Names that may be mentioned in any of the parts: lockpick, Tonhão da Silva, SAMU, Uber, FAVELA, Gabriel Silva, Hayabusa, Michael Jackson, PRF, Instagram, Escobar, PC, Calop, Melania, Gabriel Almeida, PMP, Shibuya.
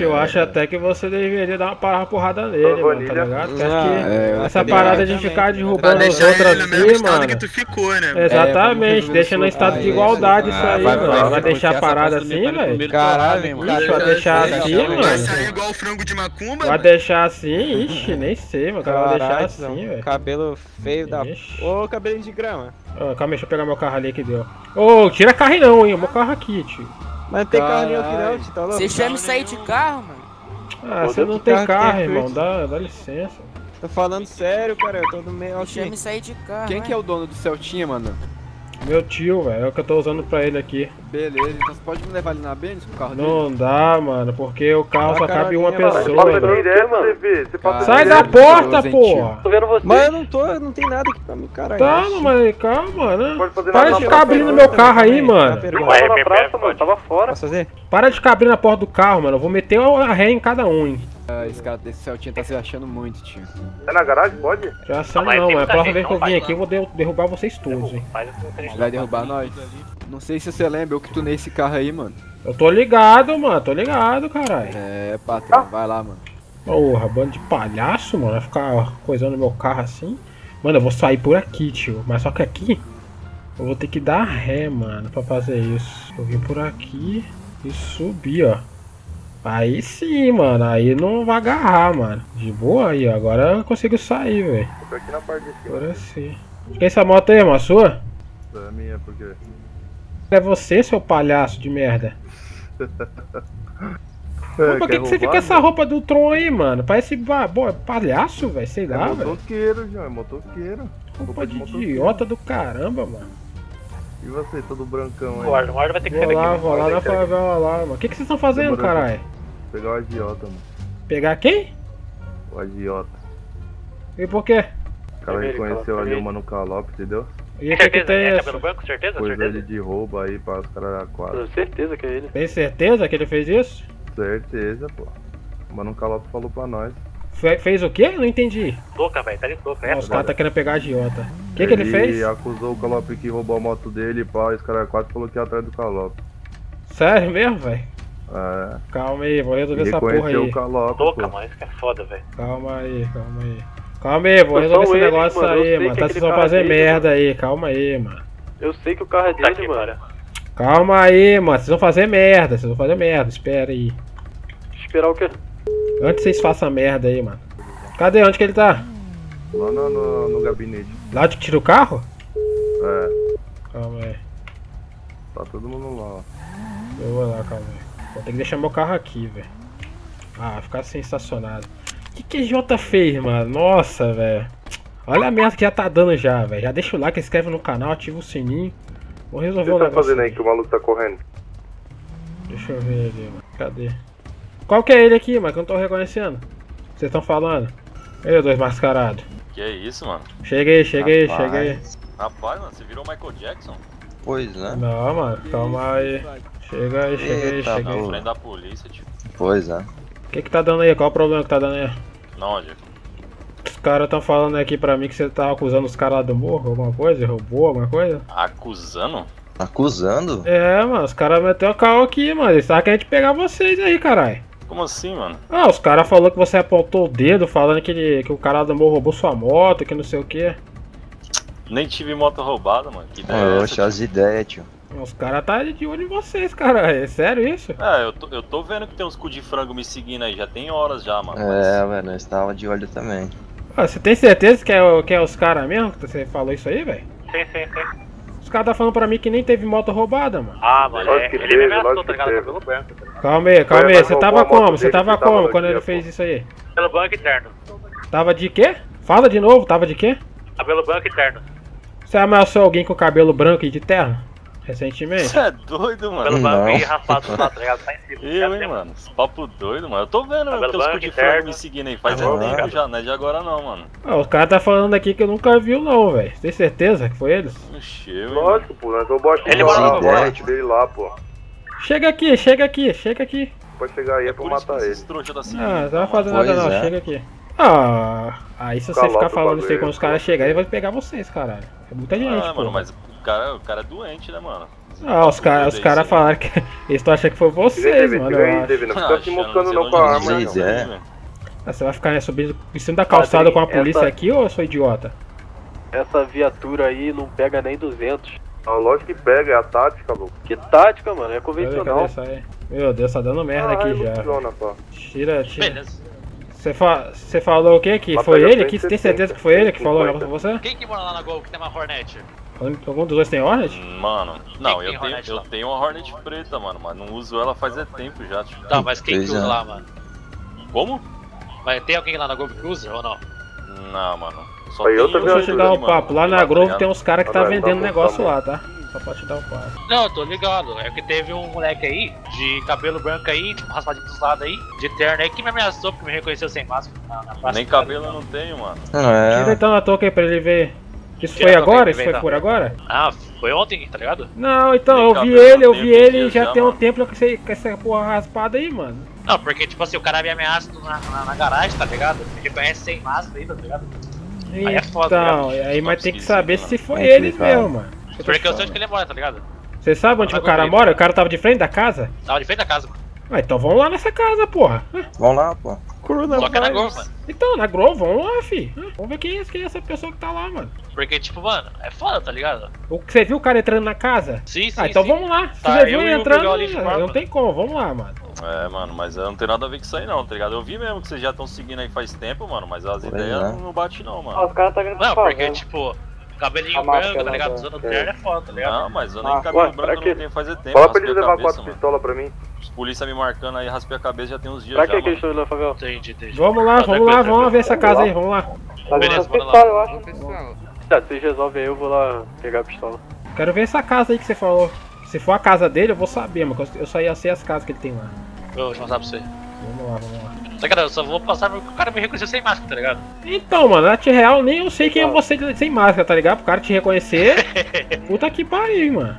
Eu acho até que você deveria dar uma porrada nele, mano, tá ligado? Essa parada de ficar derrubando os outros assim, mano. Que tu ficou, né? Exatamente, deixa no estado de igualdade isso aí, mano. Vai deixar a parada assim, velho? Caralho, mano. Vai deixar assim, mano. Vai sair igual o frango de macumba? Vai deixar assim? Ixi, nem sei, mano. Vai deixar assim, velho. Cabelo feio da. Ô, cabelinho de grama. Calma aí, deixa eu pegar meu carro ali que deu. Ô, tira carro não, hein? O meu carro aqui, tio. Mas não tem carro nenhum aqui não, tio, tá louco? Você chama de sair de carro, mano? Ah, você não tem carro, irmão, dá licença. Tô falando sério, cara, eu tô no meio... Você chama de sair de carro, quem que é o dono do Celtinha, mano? Meu tio, velho, é o que eu tô usando pra ele aqui. Beleza, então você pode me levar ali na Benz com o carro dele? Não dá, mano, porque o carro só cabe uma pessoa, mano. Sai da porta, porra! Mas eu não tô, não tem nada aqui pra mim, caralho. Tá, mas calma, né? Para de ficar abrindo meu carro aí, mano. Tava fora. Para de ficar abrindo a porta do carro, mano, eu vou meter a ré em cada um, hein. Esse cara desse Celtinha tá se achando muito, tio. É na garagem? Pode? Já são não, mas a próxima vez que eu vim aqui eu vou derrubar vocês todos, hein. Vai derrubar nós. Não sei se você lembra, eu que tunei esse carro aí, mano. Eu tô ligado, mano, tô ligado, caralho. É, patrão, vai lá, mano. Porra, bando de palhaço, mano, vai ficar coisando meu carro assim. Mano, eu vou sair por aqui, tio, mas só que aqui eu vou ter que dar ré, mano, pra fazer isso. Eu vim por aqui e subi, ó. Aí sim, mano, aí não vai agarrar, mano. De boa aí, ó. Agora eu consigo sair, velho. Agora sim. Quem é essa moto aí, irmão? A sua? É minha, por quê? É você, seu palhaço de merda. Mas por que você fica com essa roupa do Tron aí, mano? Parece palhaço, velho, sei lá, velho. É motoqueiro, João, é motoqueiro. Roupa de idiota do caramba, mano. E você, todo brancão aí? O Ardo vai ter que sair daqui. Vou lá na favela lá, mano. O que vocês estão fazendo, caralho? Pegar o agiota, mano. Pegar quem? O agiota. E por quê? O cara reconheceu ali o Mano Calop, entendeu? E o que tem essa? Coisa de roubo aí para os caras da quadra. Tenho certeza que é ele. Tem certeza que ele fez isso? Certeza, pô. O Mano Calop falou pra nós. Fez o quê? Não entendi. Louca, velho. Tá de louca, é? Os caras tá querendo pegar agiota. O que ele fez? Ele acusou o Calop que roubou a moto dele e pá, esse cara quase falou que ia atrás do Calop. Sério mesmo, velho? É. Calma aí, vou resolver essa porra aí. O Calop, louca, mano, isso que é foda, velho. Calma aí, calma aí. Calma aí, vou resolver esse negócio aí, mano. Tá, vocês vão fazer merda aí, calma aí, mano. Eu sei que o carro é dele, mano. Calma aí, mano. Vocês vão fazer merda, espera aí. Esperar o quê? Antes vocês façam merda aí, mano. Cadê? Onde que ele tá? Lá no gabinete. Lá que tira o carro? É. Calma aí. Tá todo mundo lá, ó. Eu vou lá, calma aí. Vou ter que deixar meu carro aqui, velho. Ah, ficar sensacionado. O que Jota fez, mano? Nossa, velho. Olha a merda que já tá dando já, velho. Já deixa o like, se inscreve no canal, ativa o sininho. Vou resolver o que você tá fazendo aí que o maluco tá correndo. Deixa eu ver ali, mano. Cadê? Qual que é ele aqui, mano? Que eu não tô reconhecendo. Vocês estão falando? Ei, dois mascarados. Que é isso, mano? Cheguei. Rapaz, mano, você virou o Michael Jackson? Pois, né? Não, mano, calma aí. Cheguei. Na frente da polícia, tipo. Pois, é. O que tá dando aí? Qual o problema que tá dando aí? Não, Diego. Os caras tão falando aqui pra mim que você tá acusando os caras lá do morro, alguma coisa? Roubou alguma coisa? Acusando? Acusando? É, mano, os caras meteram o carro aqui, mano. Eles estavam querendo pegar vocês aí, caralho. Como assim, mano? Ah, os caras falaram que você apontou o dedo, falando que o cara do morro roubou sua moto, que não sei o que. Nem tive moto roubada, mano. Que ideia. Oxe, as ideias, tio. Os caras tá de olho em vocês, cara. É sério isso? É, eu tô vendo que tem uns cu de frango me seguindo aí. Já tem horas já, mano. É, mas... mano, eu estava de olho também. Ah, você tem certeza que é os caras mesmo que você falou isso aí, velho? Sim. Os caras tá falando pra mim que nem teve moto roubada, mano. Ah, mano, ele me ameaçou, tá ligado? Cabelo branco. Calma aí. Você tava como quando ele fez isso aí? Cabelo branco e terno. Tava de quê? Fala de novo, tava de quê? Cabelo branco e terno. Você ameaçou alguém com cabelo branco e de terno? Recentemente? Você é doido, mano. Cabelo branco e rapado, tá ligado? Tá em cima. Eu, mano. Esse papo doido, mano. Eu tô vendo os cu de frango me seguindo aí. Faz tempo já, não é de agora não, mano. Ah, os caras tá falando aqui que eu nunca vi não, velho. Tem certeza que foi eles? Encheu, lógico, pô. Nós vamos botar o bote dele lá, pô. Chega aqui. Pode chegar aí, é pra matar ele. Não vai fazer nada não, chega aqui. Ah, aí se você ficar falando isso aí quando os caras chegarem, vai pegar vocês, caralho. É muita gente, pô. Ah, mano, mas... O cara é doente, né, mano? Ah, os cara falaram que... Eles estão achando que foi vocês, mano. Não fica se mostrando não com a arma, não. Você vai ficar subindo em cima da calçada com a polícia aqui, ou eu sou idiota? Essa viatura aí não pega nem 200. Ah, lógico que pega, é a tática, louco. Que tática, mano? É convencional. Meu Deus, tá dando merda aqui já. Tira. Você falou o que aqui? Foi ele? Que tem certeza que foi ele que falou com você? Quem que mora lá na Gol que tem uma Hornet? Algum dos dois tem Hornet? Mano, não, eu tenho uma Hornet preta, mano, mas não uso ela faz tempo já. Tá, mas quem que usa lá, mano? Como? Mas tem alguém lá na Grove que usa ou não? Não, mano. Só tem eu. Deixa eu te dar um papo, lá na Grove tem uns caras que tá vendendo negócio lá, tá? Só pra te dar um papo. Não, eu tô ligado. É que teve um moleque aí, de cabelo branco aí, de raspadinho dos lados aí, de terno aí, que me ameaçou porque me reconheceu sem máscara na praça. Nem cabelo eu não tenho, mano. Tira então a touca aí pra ele ver. Isso foi agora? Isso foi por agora? Ah, foi ontem, tá ligado? Não, então, eu vi ele já tem um tempo com essa porra raspada aí, mano. Não, porque tipo assim, o cara me ameaça na garagem, tá ligado? Ele conhece sem máscara aí, tá ligado? Aí é foda, então, aí mas tem que saber se foi ele mesmo, mano. Porque eu sei onde que ele mora, tá ligado? Você sabe onde o cara mora? O cara tava de frente da casa? Tava de frente da casa, mano. Ah, então vamos lá nessa casa, porra. Vamos lá, porra. Só que é na Grove, mano. Então, na Grove, vamos lá, fi. Vamos ver quem é essa pessoa que tá lá, mano. Porque, tipo, mano, é foda, tá ligado? Você viu o cara entrando na casa? Sim, sim. Ah, então vamos lá. Tá, você viu ele entrando, não tem como, vamos lá, mano. É, mano, mas eu não tenho nada a ver com isso aí, não, tá ligado? Eu vi mesmo que vocês já estão seguindo aí faz tempo, mano, mas as ideias não batem, não, mano. Os caras tá ganhando. Não, porque, tipo... Cabelinho branco, tá ligado? Usando terno é foda, tá ligado? Não, mas eu nem cabelo branco não tenho faz tempo. Fala pra ele levar 4 pistolas pra mim. Os polícia me marcando aí, raspei a cabeça já tem uns dias. Pra que eles estão indo na favela? Entendi. Vamos lá, vamos ver essa casa aí, vamos lá. Beleza, bora lá. Eu acho. Tá, vocês resolvem aí, eu vou lá pegar a pistola. Quero ver essa casa aí que você falou. Se for a casa dele, eu vou saber, mas eu só ia ser as casas que ele tem lá. Eu vou mostrar pra você. Vamos lá. Tá, cara, eu só vou passar porque o cara me reconheceu sem máscara, tá ligado? Então, mano, na real nem eu sei quem é você sem máscara, tá ligado? Pro cara te reconhecer, puta que pariu, mano.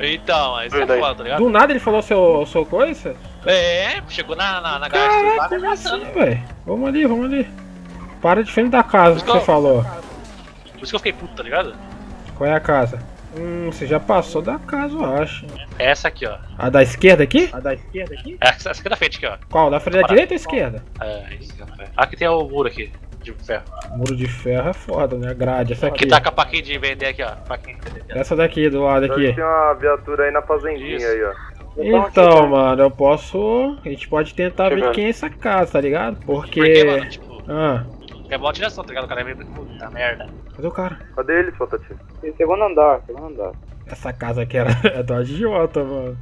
Então, aí você fala, tá ligado? Do nada ele falou seu coisa? É, chegou na garagem. Caraca, como assim, velho? Vamos ali. Para de frente da casa que você falou. Por isso que eu fiquei puto, tá ligado? Qual é a casa? Você já passou da casa, eu acho. Essa aqui, ó. A da esquerda aqui? Essa aqui da frente aqui, ó. Qual? Da frente da direita ou esquerda? É, esquerda. Aqui tem o muro aqui, de ferro. Muro de ferro é foda, né? A grade, essa aqui. Aqui tá com a paquinha de vender aqui, ó. Essa daqui, do lado aqui. Tem uma viatura aí na fazendinha aí, ó. Então, mano, eu posso... A gente pode tentar ver quem é essa casa, tá ligado? Porque, mano, tipo... É boa direção, tá ligado? O cara é meio puta merda. Cadê o cara? Cadê ele, Fotatinho? Segundo andar. Essa casa aqui é do idiota, mano.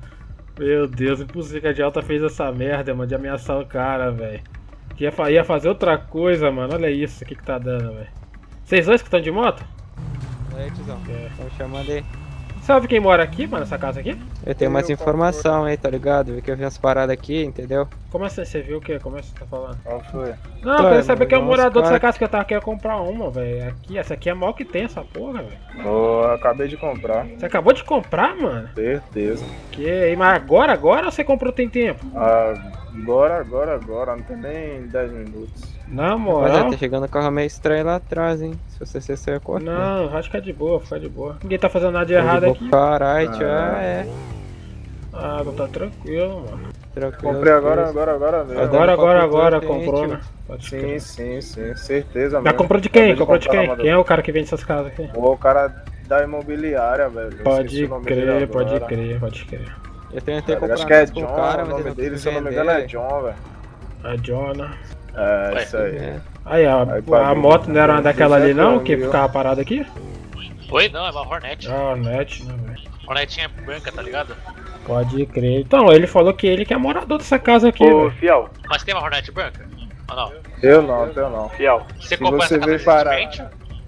Meu Deus, impossível que a idiota fez essa merda, mano, de ameaçar o cara, velho. Ia fazer outra coisa, mano. Olha isso, o que tá dando, velho. Vocês dois que estão de moto? É, Tizão. Estão chamando aí. Sabe quem mora aqui, mano, nessa casa aqui? Eu tenho mais informação aí, tá ligado? Vi que eu vi umas paradas aqui, entendeu? Como assim? Você viu o que? Como é que você tá falando? Qual foi? Não, eu queria saber que é o morador dessa casa que eu tava querendo comprar uma, velho. Aqui, essa aqui é a maior que tem, essa porra, velho. Eu acabei de comprar. Você acabou de comprar, mano? Certeza. Que? Mas agora ou você comprou tem tempo? Agora, não tem nem 10 minutos. Na moral. Mas já tá chegando o carro meio estranho lá atrás, hein? Se você sair correndo. Não, acho que é de boa, fica de boa. Ninguém tá fazendo nada de errado aqui. Caralho, é. Ah, tá tranquilo, mano. Tranquilo. Comprei agora mesmo. Agora, comprou, né? Sim, certeza, mano. Mas comprou de quem? Quem é o cara que vende essas casas aqui? O cara da imobiliária, velho. Pode crer. Eu tentei comprar. Acho que é John, o nome dele, se eu não me engano, é John, velho. É John, né? É, isso aí. Aí, a moto não era uma daquela ali, não? Que ficava parada aqui? Foi, não, é uma Hornet. Ah, Hornet, né, velho? Hornetinha branca, tá ligado? Pode crer. Então, ele falou que ele que é morador dessa casa aqui. Ô, Fiel. Mas tem uma Hornet branca? Ou não? Eu não. Fiel. Você comprou essa casa recentemente?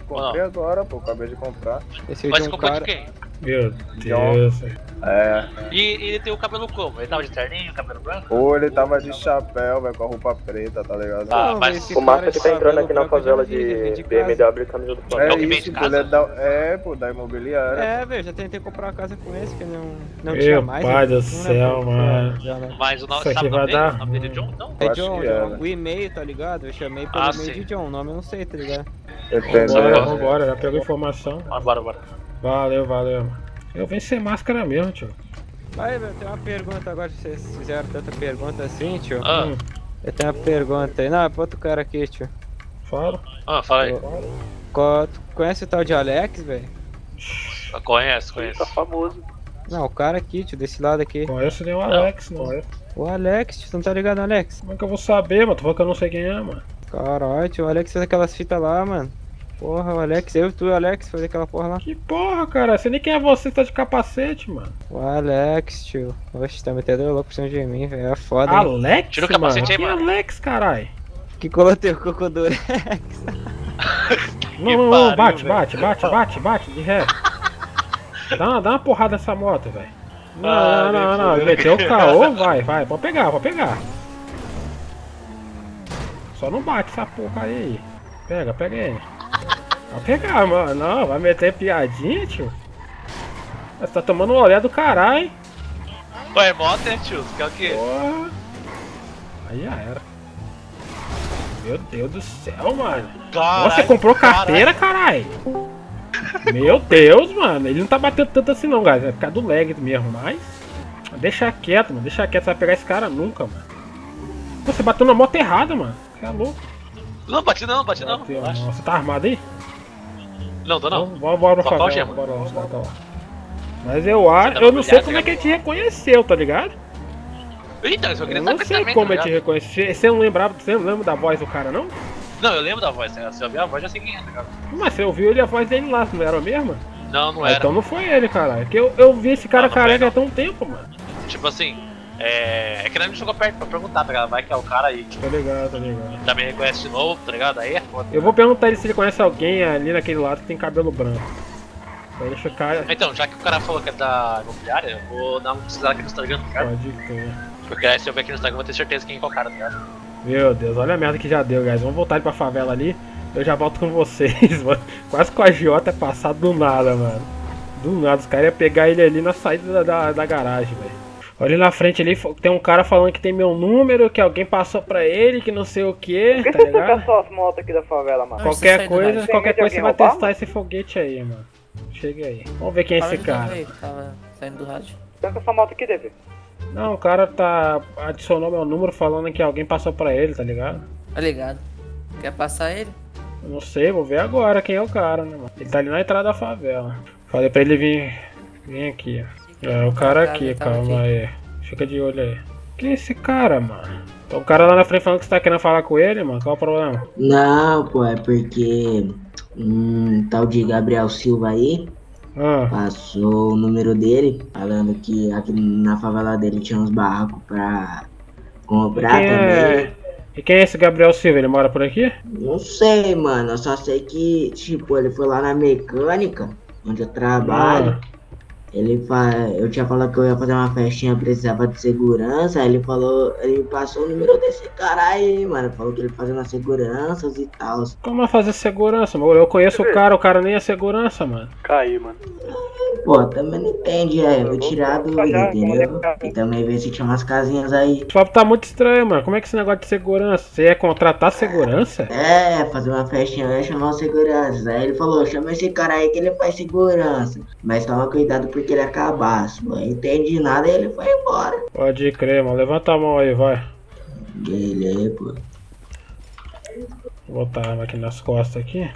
Comprei agora, pô, acabei de comprar. Mas você comprou de quem? Meu Deus. É. E ele tem o cabelo como? Ele tava de terninho, cabelo branco? Ou ele tava de chapéu, velho, com a roupa preta, tá ligado? Ah, mas o Márcio que tá entrando aqui na favela de BMW e caminho do plano. É isso, ele é da imobiliária. É, velho, já tentei comprar uma casa com esse, que não tinha mais. Meu pai do céu, mano. Mas o nome dele é John, não? É John, o e-mail, tá ligado? Eu chamei pelo e-mail de John, o nome eu não sei, tá ligado? Vambora, já pegou informação. Bora. Valeu, valeu, mano. Eu venho sem máscara mesmo, tio. Aí, meu, tem uma pergunta agora, vocês fizeram tanta pergunta assim, tio. Ah. Eu tenho uma pergunta aí. Não, é pra outro cara aqui, tio. Fala. Ah, fala aí. Tu conhece o tal de Alex, velho? Conhece, conhece. Ele tá famoso. Não, o cara aqui, tio, desse lado aqui. Conheço nem o Alex, não. O Alex, tio, tu não tá ligado, Alex? Como é que eu vou saber, mano? Tu falou que eu não sei quem é, mano. Caralho, tio, o Alex fez aquelas fitas lá, mano. Porra, o Alex, eu e tu e o Alex fazer aquela porra lá. Que porra, cara? Você nem quem é você, tá de capacete, mano. O Alex, tio. Oxe, tá metendo louco por cima de mim, velho. É foda, hein? Alex? Tira o capacete aí, mano. Que Alex, caralho? Que coloteou o cocô do Alex. Não, não, não, bate, bate, bate, bate, bate, de ré. Dá uma porrada nessa moto, velho. Não, não, não, não, não. Meteu o caô, vai, vai. Pode pegar, pode pegar. Só não bate essa porra aí. Pega, pega ele. Vai pegar, mano. Não, vai meter piadinha, tio. Você tá tomando um olé do caralho. Ué, moto, hein, tio? Você quer o quê? Porra. Aí já era. Meu Deus do céu, mano. Carai, nossa, você comprou carteira, caralho. Meu Deus, mano. Ele não tá batendo tanto assim não, galera. É por causa do lag mesmo, mas... deixa quieto, mano. Deixa quieto. Você vai pegar esse cara nunca, mano. Você bateu na moto errada, mano. Você é louco. Não, bati não, bati não. Você tá armado aí? Não, tô não. Bora pra favela, bora lá. Mas eu acho, eu não sei como é que ele te reconheceu, tá ligado? Então, eu só queria saber. Eu não sei como ele te reconheceu. Você não lembra da voz do cara, não? Não, eu lembro da voz, né? Se eu ouvir a voz, já sei quem é, tá ligado? Mas você ouviu ele a voz dele lá, não era a mesma? Não, não era. Então não foi ele, caralho. Porque eu vi esse cara careca há tão tempo, mano. Tipo assim... é que não me chegou perto pra perguntar, tá ligado? Vai que é o cara aí. Tá ligado, tá ligado. Também reconhece de novo, tá ligado? Aí é foda. Eu vou perguntar ele se ele conhece alguém ali naquele lado que tem cabelo branco. Aí deixa o cara... então, já que o cara falou que é da imobiliária, eu vou dar uma pesquisada aqui no Instagram, tá ligado? Pode crer. Porque aí se eu ver aqui no Instagram, eu vou ter certeza quem é o cara, tá ligado? Meu Deus, olha a merda que já deu, guys. Vamos voltar pra favela ali. Eu já volto com vocês, mano. Quase que o agiota é passado do nada, mano. Do nada, os caras iam pegar ele ali na saída da garagem, velho. Olha na frente ali, tem um cara falando que tem meu número, que alguém passou pra ele, que não sei o que, tá ligado? Por que você tá só as motos aqui da favela, mano? Qualquer coisa você vai testar esse foguete aí, mano. Chega aí. Vamos ver quem é esse cara. Tava saindo do rádio. Tanto essa moto aqui, David? Não, o cara adicionou meu número falando que alguém passou pra ele, tá ligado? Tá ligado. Quer passar ele? Eu não sei, vou ver agora quem é o cara, né, mano? Ele tá ali na entrada da favela. Falei pra ele vir aqui, ó. É, o cara aqui, calma aí. Fica de olho aí. Quem é esse cara, mano? Então, o cara lá na frente falando que você tá querendo falar com ele, mano? Qual é o problema? Não, pô, é porque... tal de Gabriel Silva aí... passou o número dele, falando que aqui na favela dele tinha uns barracos pra... comprar também. E quem é esse Gabriel Silva? Ele mora por aqui? Não sei, mano. Eu só sei que, tipo, ele foi lá na mecânica, onde eu trabalho... Eu tinha falado que eu ia fazer uma festinha, precisava de segurança, aí ele falou, ele passou o número desse cara aí, mano, falou que ele fazia umas seguranças e tal. Como é fazer segurança, mano? Eu conheço o cara nem é segurança, mano. Caí, mano. Pô, também não entende, é, vou tirar do entendeu? E também ver se tinha umas casinhas aí. O papo tá muito estranho, mano, como é que esse negócio de segurança? Você ia contratar segurança? É, fazer uma festinha, eu ia chamar os seguranças, aí ele falou, chama esse cara aí que ele faz segurança, mas toma cuidado porque que ele acabasse, não entendi nada e ele foi embora. Pode crer, mano. Levanta a mão aí, vai. Ele aí, pô. Vou botar a arma aqui nas costas aqui.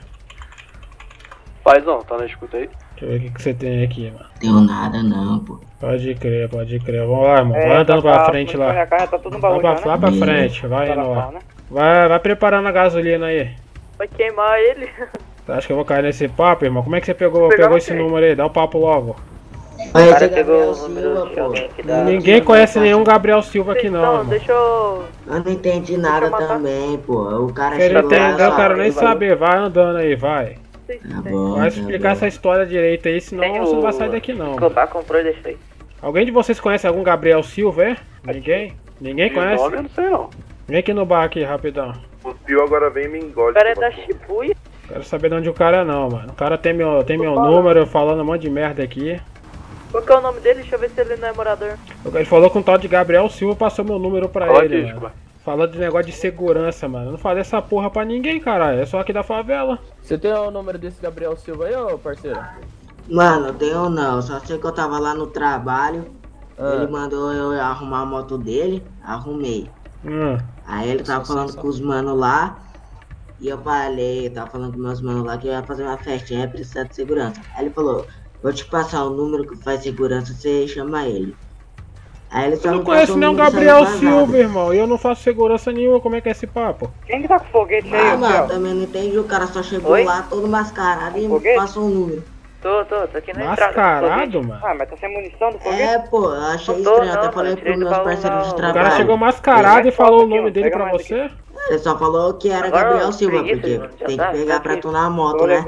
Paizão, tá na escuta aí? Deixa eu ver o que você tem aqui, mano. Tenho nada não, pô. Pode crer, pode crer. Vamos lá, irmão. Vai andando pra frente lá. Vai pra frente, vai indo lá. Vai preparando a gasolina aí. Vai queimar ele. Acho que eu vou cair nesse papo, irmão? Como é que você pegou esse número aí? Dá um papo logo. Aí, cara, pegou o número de alguém que dá. Ninguém conhece nenhum Gabriel Silva aqui não, mano. Eu não entendi nada também, pô. O cara chegou lá... eu quero nem saber. Vai andando aí, vai. Tá bom, vai explicar essa história direito aí, senão você não vai sair daqui não. Alguém de vocês conhece algum Gabriel Silva, é? Ninguém? Ninguém conhece? Eu não sei não. Vem aqui no bar aqui, rapidão. O Pio agora vem e me engole. O cara é da Shibuya. Quero saber de onde o cara é não, mano. O cara tem meu número, falando um monte de merda aqui. Qual que é o nome dele? Deixa eu ver se ele não é morador. Ele falou com o tal de Gabriel Silva, passou meu número pra ele, mano. Falando de negócio de segurança, mano. Eu não falei essa porra pra ninguém, caralho. É só aqui da favela. Você tem o número desse Gabriel Silva aí, ô parceiro? Mano, deu não. Só sei que eu tava lá no trabalho. Ele mandou eu arrumar a moto dele. Arrumei. Aí ele tava falando com os manos lá. E eu falei, tava falando com meus manos lá que eu ia fazer uma festinha, precisa de segurança. Aí ele falou, vou te passar o número que faz segurança, você chama ele. Aí ele só não conhece nem o Gabriel Silva, irmão, e eu não faço segurança nenhuma, como é que é esse papo? Quem que tá com foguete aí, Gabriel? Mano, também não entendi, o cara só chegou lá todo mascarado e me passou o número. Tô aqui na entrada. Mascarado, mano? Ah, mas tá sem munição do foguete? É, pô, eu achei estranho, até falei pros meus parceiros de trabalho. O cara chegou mascarado e falou o nome dele pra você? Ele só falou que era Gabriel Silva, porque tem que pegar pra tunar a moto, né?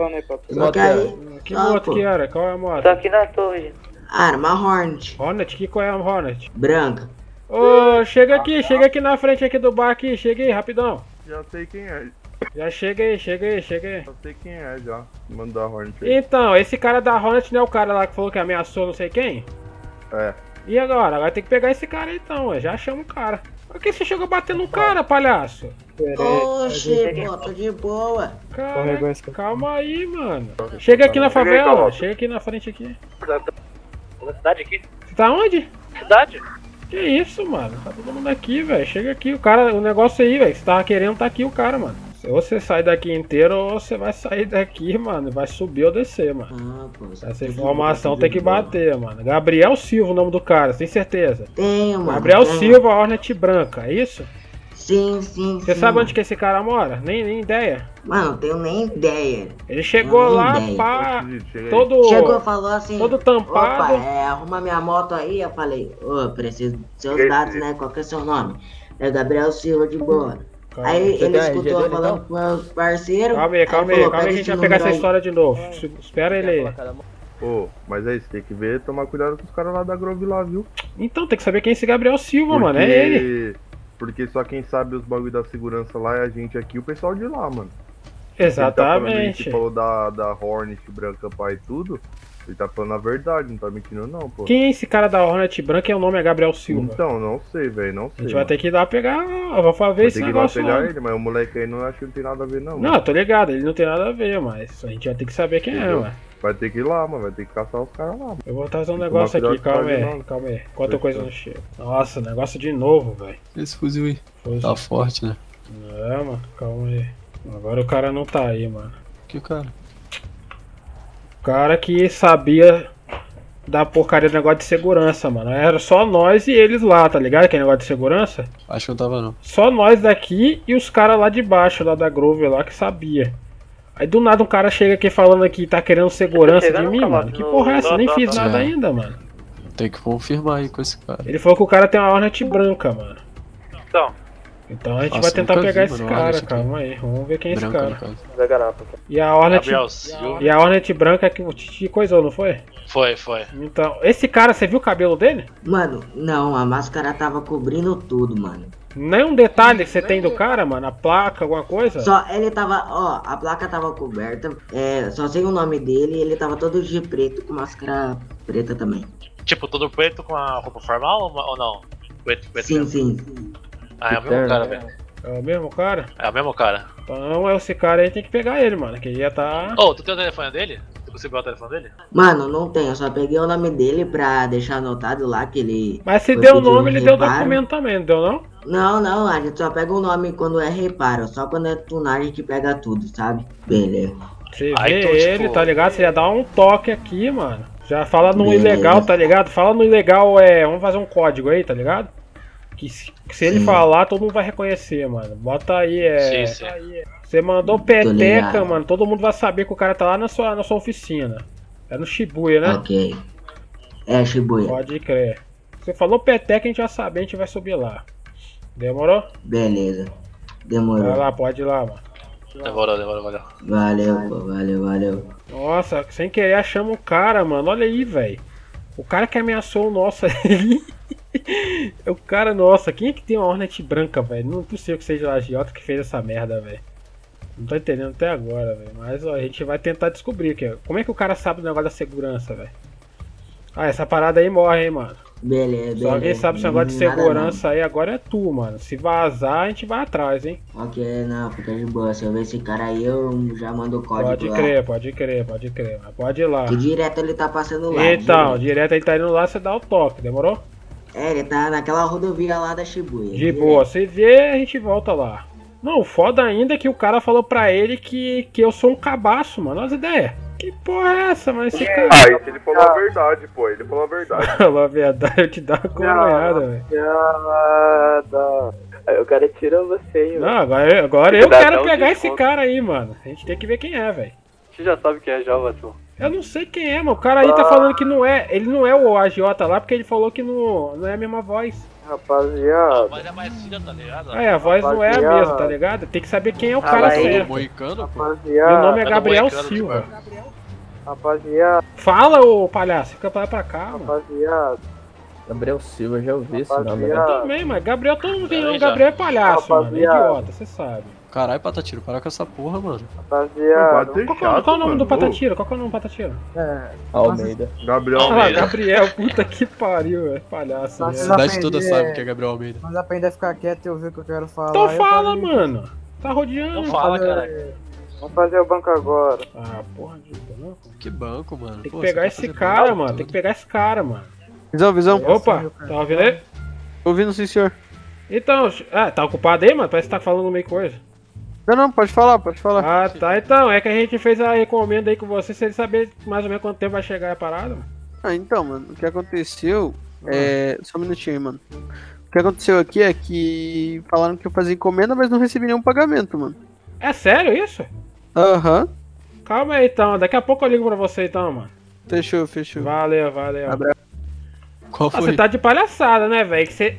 Só que aí... Que moto que era? Qual é a moto? Tô aqui na torre. Ah, era uma Hornet. Hornet? Qual é a Hornet? Branca. Ô, chega aqui na frente aqui do bar aqui, chega aí, rapidão. Já sei quem é. Já chega aí. Já sei quem é, já. Mandou a Hornet aí. Então, esse cara da Hornet não é o cara lá que falou que ameaçou não sei quem? É. E agora? Agora tem que pegar esse cara aí então, já chama o cara. Por que você chegou batendo no cara, palhaço? Oxe, pô, tô de boa. Cara, calma aí, mano. Chega aqui na favela, chega aqui na frente aqui. Na cidade aqui? Você tá onde? Cidade? Que isso, mano? Tá todo mundo aqui, velho. Chega aqui, o cara, o negócio aí, velho. Você tava querendo, tá aqui o cara, mano. Ou você sai daqui inteiro, ou você vai sair daqui, mano. Vai subir ou descer, mano. Ah, pô, essa informação tem que bater, mano. Gabriel Silva, o nome do cara, você tem certeza? Tenho, mano. Gabriel Silva, Hornet branca, é isso? Sim, sim, Você sabe onde que esse cara mora? Nem ideia? Mano, não tenho nem ideia. Ele chegou lá, pá, todo... Chegou, falou assim... Todo tampado. Opa, arruma minha moto aí. Eu falei, ô, preciso dos seus dados, né? Qual que é seu nome? É Gabriel Silva de boa. Aí ele escutou falando com meus parceiros... Calma aí, a gente vai pegar essa história de novo. Espera ele aí. Pô, mas é isso, tem que ver, tomar cuidado com os caras lá da Grove lá, viu? Então, tem que saber quem é esse Gabriel Silva, mano, é ele. Porque só quem sabe os bagulho da segurança lá é a gente aqui e o pessoal de lá, mano. Exatamente. Ele tá falando, da Hornet branca, pai, e tudo. Ele tá falando a verdade, não tá mentindo não, pô. Quem é esse cara da Hornet branca e o nome é Gabriel Silva? Então, não sei, velho, não sei. A gente vai ter que ir lá pegar, eu vou ver esse negócio lá. Ele, mas o moleque aí não acho que não tem nada a ver não. Não, mano. Tô ligado, ele não tem nada a ver, mas a gente vai ter que saber quem é, mano. Vai ter que ir lá, mano, vai ter que caçar os caras lá, mano. Eu vou trazer um negócio aqui, calma aí. Quanta coisa não chega. Nossa, negócio de novo, velho. Esse fuzil aí. Tá forte, né? É, mano, calma aí. Agora o cara não tá aí, mano. Que cara? O cara que sabia da porcaria do negócio de segurança, mano. Era só nós e eles lá, tá ligado? Aquele negócio de segurança. Acho que não tava, não. Só nós daqui e os caras lá de baixo, lá da Grove, lá que sabia. Aí do nada um cara chega aqui falando que tá querendo segurança de mim, mano. Que porra é essa? Nem fiz nada ainda, mano. Tem que confirmar aí com esse cara. Ele falou que o cara tem uma Hornet branca, mano. Então a gente vai tentar pegar esse cara, calma aí. Vamos ver quem é esse cara. E a Hornet branca que o Titi coisou, não foi? Foi. Então, esse cara, você viu o cabelo dele? Mano, não, a máscara tava cobrindo tudo, mano. Nenhum detalhe que você tem do cara, mano? A placa, alguma coisa? Só ele tava, ó, a placa tava coberta, só sei o nome dele e ele tava todo de preto com máscara preta também. Tipo, todo preto com a roupa formal ou não? Preto sim. Ah, é o mesmo cara mesmo. É o mesmo cara? É o mesmo cara. Então esse cara aí tem que pegar ele, mano, que ele ia tá... Ô, tu tem o telefone dele? Você pegou o telefone dele? Mano, não tenho, eu só peguei o nome dele pra deixar anotado lá que ele... Mas se deu o nome, ele deu o documento também, não deu não? Não, a gente só pega o nome quando é reparo, só quando é tunagem a gente pega tudo, sabe? Beleza. Você vê ele, tá ligado? Você ia dar um toque aqui, mano. Já fala no ilegal, tá ligado? Fala no ilegal, vamos fazer um código aí, tá ligado? Que se ele falar, todo mundo vai reconhecer, mano. Bota aí, Sim. Você mandou peteca, mano, todo mundo vai saber que o cara tá lá na sua oficina. É no Shibuya, né? Ok. É Shibuya. Pode crer. Você falou peteca, a gente vai saber, a gente vai subir lá. Demorou? Beleza. Demorou. Vai lá, pode ir lá, mano. Demorou, valeu. Valeu. Nossa, sem querer achamos o cara, mano. Olha aí, velho. O cara que ameaçou o nosso ali. O cara, nossa, quem é que tem uma Hornet branca, velho? Não é possível que seja o agiota que fez essa merda, velho. Não tô entendendo até agora, velho. Mas ó, a gente vai tentar descobrir aqui. Como é que o cara sabe do negócio da segurança, velho? Ah, essa parada aí morre, hein, mano. Beleza. Se alguém sabe esse negócio de segurança aí, agora é tu, mano. Se vazar, a gente vai atrás, hein? Ok, não, fica de boa. Se eu ver esse cara aí, eu já mando o código. Pode crer, pode crer, pode crer. Pode ir lá. Que direto ele tá passando lá. Então, direto ele tá indo lá, você dá o toque, demorou? É, ele tá naquela rodovia lá da Shibuya. De boa, se vê, a gente volta lá. Não, foda ainda que o cara falou pra ele que eu sou um cabaço, mano. Olha as ideias. Que porra é essa, mano? Esse cara... Ah, isso ele falou a verdade, pô. Ele falou a verdade. Falou a verdade, eu te dou uma coronhada, velho. O cara tirou você, velho. Não, agora eu quero pegar esse cara aí, mano. A gente tem que ver quem é, velho. Você já sabe quem é, já, Watson? Eu não sei quem é, mano. O cara aí tá falando que não é. Ele não é o agiota lá, porque ele falou que não é a mesma voz. Rapaziada. A voz é mais fina, tá ligado? É, a voz não é a mesma, tá ligado? Tem que saber quem é o cara certo. Meu nome é Gabriel Silva. Rapaziada. Fala, ô palhaço. Fica pra cá, mano. Rapaziada. Gabriel Silva, já ouvi esse nome. Eu também, mas Gabriel, todo mundo tem nome. Gabriel é palhaço, mano. É idiota, você sabe. Caralho, Patatiro, para com essa porra, mano. Rapaziada, qual é o nome do Patatiro? Qual é o nome do Patatiro? É. Almeida. Gabriel Almeida. Gabriel, puta que pariu, velho. Palhaço. A cidade toda sabe que é Gabriel Almeida. Mas aprende a ficar quieto e ouvir o que eu quero falar. Então fala, mano. Tá rodeando. Então fala, caralho. Vamos fazer o banco agora. Ah, porra de banco. Que banco, mano? Tem que pegar esse cara, mano. Tem que pegar esse cara, mano. Visão. Opa, tá ouvindo aí? Tô ouvindo, sim, senhor. Então, tá ocupado aí, mano? Parece que tá falando meio coisa. Não, pode falar, pode falar. Ah, tá, então, é que a gente fez a encomenda aí com você, sem saber mais ou menos quanto tempo vai chegar a parada, mano. Ah, então, mano, o que aconteceu, só um minutinho, mano. O que aconteceu aqui é que falaram que eu fazia encomenda, mas não recebi nenhum pagamento, mano. É sério isso? Aham. Calma aí, então, daqui a pouco eu ligo pra você, então, mano. Fechou, fechou. Valeu, valeu. Abraço. Qual foi? Você tá de palhaçada, né, velho? Você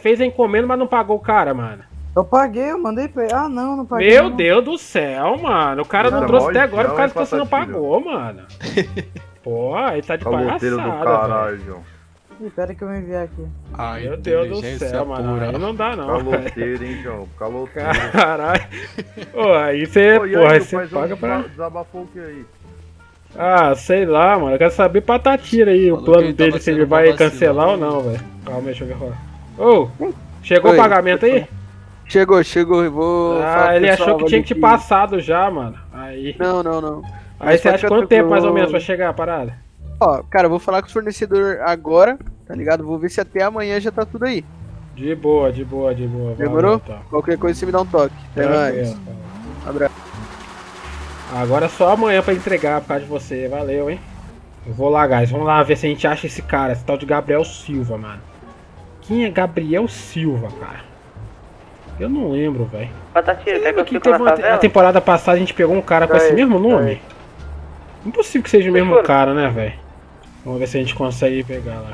fez a encomenda, mas não pagou o cara, mano. Eu paguei, eu mandei pra ele. Ah, não paguei. Meu não. Deus do céu, mano. O cara não trouxe até agora por causa que você não pagou, mano. Pô, ele tá de palhaçada, do caralho. Espera que eu me enviar aqui. Ai, meu Deus do céu, mano. Aí não dá, não. Caloteiro, hein, João. Caloteiro. Caralho. Pô, aí você, porra, você paga pra... Desabafou o que aí? Ah, sei lá, mano. Eu quero saber Patatira aí, o plano dele, se ele vai cancelar ou não, velho. Calma, deixa eu ver agora. Ô, chegou o pagamento aí? Chegou, eu vou... Ah, ele achou que tinha que te passado já, mano. Aí... Não. Aí você acha quanto tempo mais ou menos pra chegar a parada? Ó, cara, eu vou falar com o fornecedor agora, tá ligado? Vou ver se até amanhã já tá tudo aí. De boa, de boa, de boa. Demorou? Valeu, tá. Qualquer coisa você me dá um toque. Até mais. Tá. Abraço. Agora é só amanhã pra entregar por causa de você. Valeu, hein? Eu vou lá, guys. Vamos lá ver se a gente acha esse cara, esse tal de Gabriel Silva, mano. Quem é Gabriel Silva, cara? Eu não lembro, velho. A temporada passada a gente pegou um cara com esse mesmo nome? Impossível que seja o mesmo cara, né, velho? Vamos ver se a gente consegue pegar lá.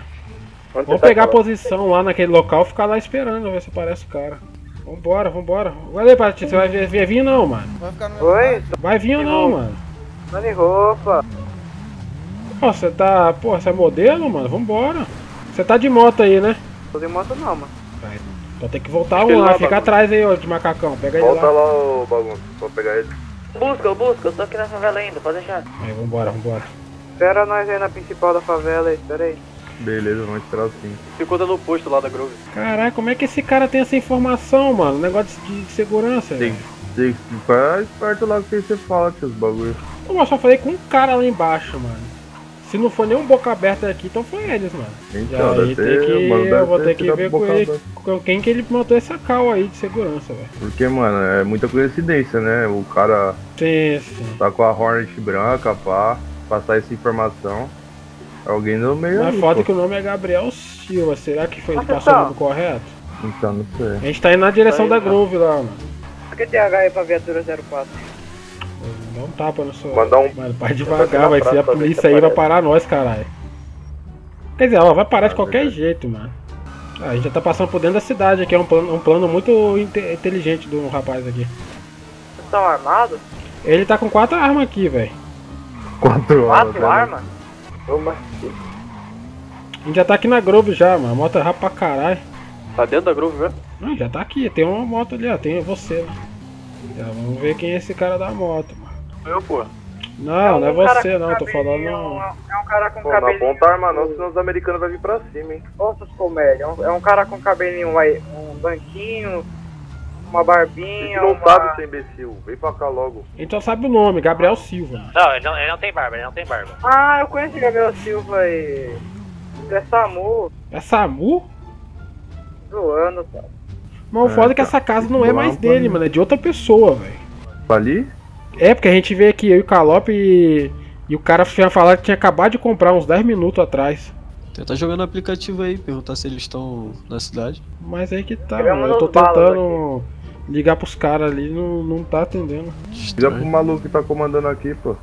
Vamos pegar a posição lá naquele local e ficar lá esperando, ver se aparece o cara. Vambora, vambora. Olha aí, Patinho, você vai vir ou não, mano? Oi? Vai vir ou não, mano? Mano, e roupa. Nossa, você tá... Porra, você é modelo, mano? Vambora. Você tá de moto aí, né? Tô de moto não, mano. Só tem que voltar um lá, fica atrás aí, ó, de macacão, pega ele lá. Volta lá, ô bagunça, vou pegar ele. Busca, eu tô aqui na favela ainda, pode deixar. Aí, vambora. Espera nós aí na principal da favela aí, espera aí. Beleza, vamos esperar sim. Se conta no posto lá da Grove. Caralho, como é que esse cara tem essa informação, mano? Negócio de segurança, velho. Tem que ficar esperto lá que você fala, seus bagulhos. Eu só falei com um cara lá embaixo, mano. Se não for nenhum boca aberta aqui, então foi eles, mano. Então, aí eu vou ter que ver com ele, com quem que ele montou essa cal aí de segurança, velho. Porque, mano, é muita coincidência, né? O cara tá com a Hornet branca, pá, passar essa informação. Alguém no meio. Mas falta que o nome é Gabriel Silva, será que foi ele passou o nome correto? Então, não sei. A gente tá indo na direção da Grove lá, mano. Por que tem H aí pra viatura 04? Dá um tapa no seu... Mano, vai devagar, vai ser a polícia aí, vai parar nós, caralho. Quer dizer, ela vai parar de qualquer jeito, mano. A gente já tá passando por dentro da cidade aqui, é um plano muito inteligente do rapaz aqui. Vocês estão armados? Ele tá com 4 armas aqui, velho. 4 armas? A gente já tá aqui na Grove já, mano. A moto é rápida pra caralho. Tá dentro da Grove, velho? Não, já tá aqui. Tem uma moto ali, ó. Tem você, né? Vamos ver quem é esse cara da moto, mano. Eu, pô. Não, não é você não, tô falando. É um cara com cabelo. Não aponta a arma não, senão os americanos vão vir pra cima, hein? Outros comédia. É um cara com cabelinho aí, um banquinho, uma barbinha. Ele não sabe, seu imbecil. Vem pra cá logo. Então sabe o nome, Gabriel Silva. Não, ele não tem barba, ele não tem barba. Ah, eu conheço o Gabriel Silva aí. É SAMU. É SAMU? Zoando, cara. Mas o foda é que essa casa não é mais dele, mano. É de outra pessoa, velho. Ali? É, porque a gente veio aqui, eu e o Calope e o cara tinha falado que tinha acabado de comprar uns 10 minutos atrás. Tentar jogar no aplicativo aí, perguntar se eles estão na cidade. Mas aí que tá, mano. Eu tô tentando ligar pros caras ali, não tá atendendo. Liga pro maluco que tá comandando aqui, pô.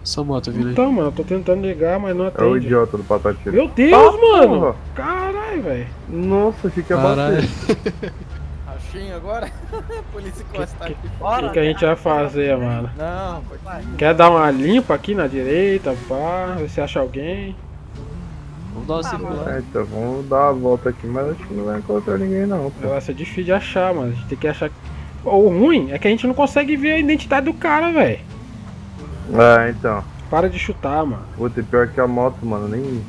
Essa moto, vira aí. Então, mano, eu tô tentando ligar, mas não atende. É o idiota do Patatinho. Meu Deus, mano! Caralho, velho. Nossa, fica bastante. Agora? Polícia Costa aqui fora. O que a gente vai fazer, mano? Não, quer dar uma limpa aqui na direita, pá, ver se acha alguém. Vamos dar uma circulada. Então, vamos dar uma volta aqui, mas acho que não vai encontrar ninguém não, pô. Vai ser difícil de achar, mano. A gente tem que achar. Pô, o ruim é que a gente não consegue ver a identidade do cara, velho. Ah, então. Para de chutar, mano. Puta, pior que a moto, mano, nem.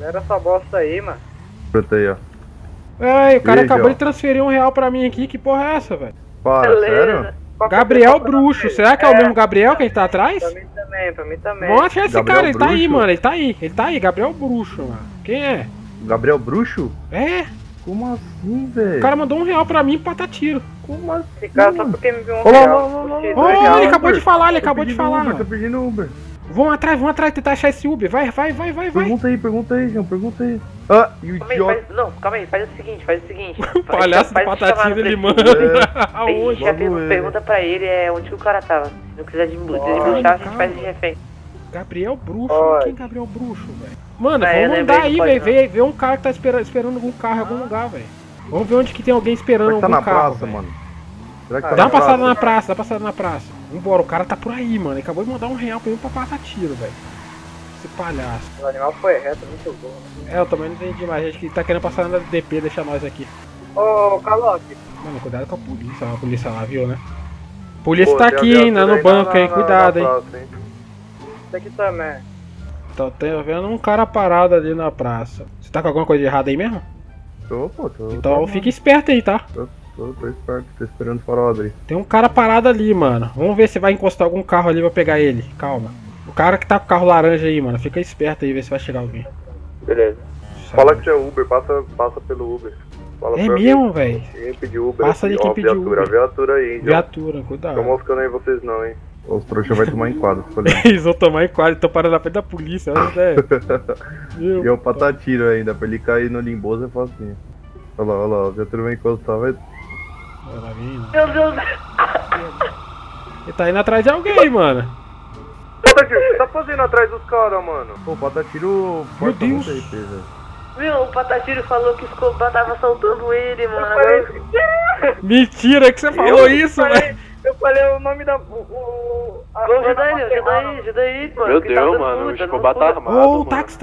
Era essa bosta aí, mano. Pronto aí, ó. Ai, o cara acabou de transferir R$1 pra mim aqui, que porra é essa, velho? Sério? Gabriel Bruxo, será que é o mesmo Gabriel que a gente tá atrás? Pra mim também, Vamos achar esse cara, ele tá aí, mano, ele tá aí, Gabriel Bruxo, mano. Quem é? Gabriel Bruxo? É? Como assim, velho? O cara mandou R$1 pra mim pra tiro. Como assim? Esse cara só porque me viu R$1. Ele acabou de falar, Tô pedindo Uber. Vão atrás, tentar achar esse Uber, vai. Pergunta aí, João. Ah, e o idiota... Calma aí, faz o seguinte. O palhaço do Patatinho, ele manda. Pergunta pra ele onde que o cara tava. Se não quiser desbruxar, a gente faz de refém. Gabriel Bruxo? Quem é Gabriel Bruxo, velho? Mano, vamos andar aí, velho. Vê um cara que tá esperando algum carro em algum lugar, velho. Vamos ver onde que tem alguém esperando algum carro. Tá na praça, mano. Dá uma passada na praça, Vambora, o cara tá por aí, mano. Ele acabou de mandar R$1 pra mim pra passar tiro, velho. Esse palhaço. O animal foi reto, muito bom. Né? É, eu também não entendi mais. Gente que tá querendo passar na DP, deixa nós aqui. Ô, Calote. Mano, cuidado com a polícia. A polícia lá, viu, né? Polícia tá aqui, hein, no banco, hein. Cuidado, hein. Isso aqui também. Tô vendo um cara parado ali na praça. Você tá com alguma coisa errada aí mesmo? Tô, pô. Então fica esperto aí, tá? Tô esperto, tô esperando o farol abrir. Tem um cara parado ali, mano. Vamos ver se vai encostar algum carro ali pra pegar ele. Calma. O cara que tá com o carro laranja aí, mano. Fica esperto aí, ver se vai chegar alguém. Beleza. Fala que é Uber, passa pelo Uber. É mesmo, velho? Quem pediu Uber? Passa ali quem pediu Uber. Viatura aí, hein? Viatura, cuidado. Não tô moscando aí vocês não, hein? Os trouxas vão tomar enquadro. Eles vão tomar enquadro, estão parando na frente da polícia. E é um patatiro ainda, pra ele cair no limboso é facinho. Olha lá, a viatura vai encostar, vai... Meu Deus! Ele tá indo atrás de alguém, mano. Patatiro, o que você tá fazendo atrás dos caras, mano? Pô, o Patatiro... Meu Deus! Meu, o Patatiro falou que o Escobar tava assaltando ele, mano. Mentira que você falou isso, velho! Eu falei o nome da... Ajuda aí, mano. Meu Deus, mano, o Escobar tá armado, mano. Ô, táxi.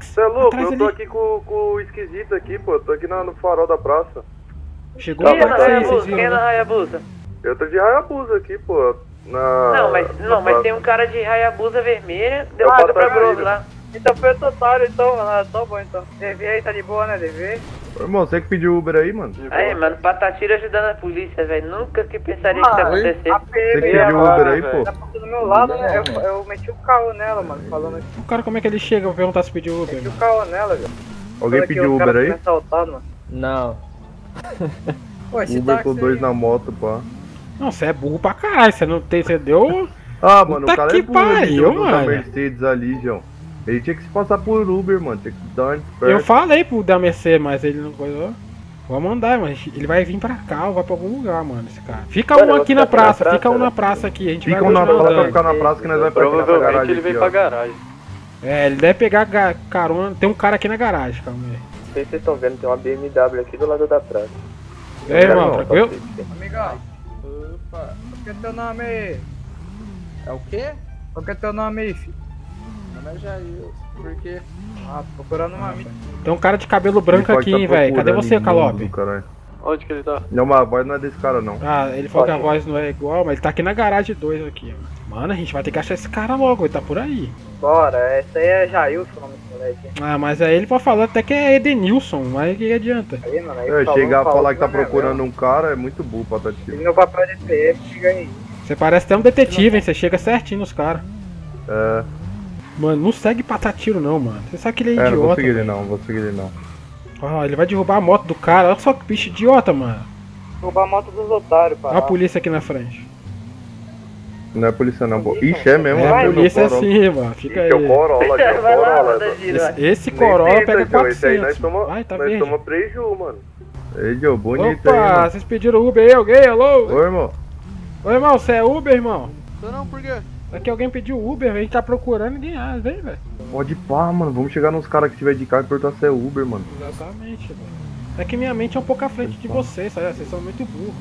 Você é louco, eu tô aqui com o esquisito aqui, pô. Tô aqui no farol da praça. Chegou a Hayabusa, quem é na Hayabusa? Eu tô de Hayabusa aqui, pô. Mas tem um cara de Hayabusa vermelha, deu nada pra Globo lá. Então foi o total, então, tá bom então. DV aí, tá de boa, né, DV? Irmão, você que pediu Uber aí, mano? Aí, mano, Patatiro ajudando a polícia, velho. Nunca que pensaria que isso ia acontecer. Você que pediu Uber aí, pô? Tá passando do meu lado, né? Eu meti o carro nela, mano, falando assim. O cara, como é que ele chega? Eu vou perguntar se pediu Uber. Meti o carro nela, velho. Alguém pediu Uber aí? Não. Pô, Uber com 2 na moto, pá. Não, você é burro pra caralho, você não tem, você deu. Ah, mano, o cara é burro, ele deu da Mercedes ali, João. Ele tinha que se passar por Uber, mano, tinha que dar uma... Eu falei pro da Mercedes, mas ele não coisou. Vamos andar, mano, ele vai vir pra cá ou vai pra algum lugar, mano, esse cara. Fica um aqui na praça, a gente vai continuar andando. Fica um na praça, ficar na praça que nós vai pra garagem. Provavelmente ele veio pra garagem. É, ele deve pegar carona, tem um cara aqui na garagem, calma aí. Não sei se vocês estão vendo, tem uma BMW aqui do lado da praça. E aí, irmão, tranquilo? Amigão, opa, qual que é teu nome aí? É o quê? Qual que é teu nome aí, filho? Meu nome é Jair, por quê? Ah, tô procurando uma mina. Tem um cara de cabelo branco aqui, hein, velho. Cadê você, Calope? Onde que ele tá? Não, mas a voz não é desse cara, não. Ah, ele falou que a voz não é igual, mas ele tá aqui na garagem 2 aqui, ó. Mano, a gente vai ter que achar esse cara logo, ele tá por aí. Bora, esse aí é Jailson, o nome do moleque. Ah, mas aí ele pode falar até que é Edenilson, mas que adianta? Aí, mano, aí eu chegar a falar que tá procurando um cara é muito burro pra tá tirando. Meu papel de PM, chega aí. Você parece até um detetive, hein? Você chega certinho nos caras. É. Mano, não segue Patatiro não, mano. Você sabe que ele é idiota. Não vou seguir ele não, Ah, ele vai derrubar a moto do cara. Olha só que bicho idiota, mano. Derrubar a moto dos otários, pá. Olha a polícia aqui na frente. Não é polícia não, pô. Ixi, é mesmo. É polícia sim, mano. Fica aí. Esse é o Corolla, aqui é o Corolla. Esse Corolla pega 400. Nós toma preju, mano. Ei, Joe, bonito aí, mano. Opa, vocês pediram Uber aí, alguém? Alô? Oi, irmão. Oi, irmão, você é Uber, irmão? Não, por quê? É que alguém pediu Uber, a gente tá procurando e ganhar, vem, velho. Pode pá, mano, vamos chegar nos caras que tiver de carro e perguntar se é Uber, mano. Exatamente, velho. É que minha mente é um pouco à frente de vocês, sabe? Vocês são muito burros.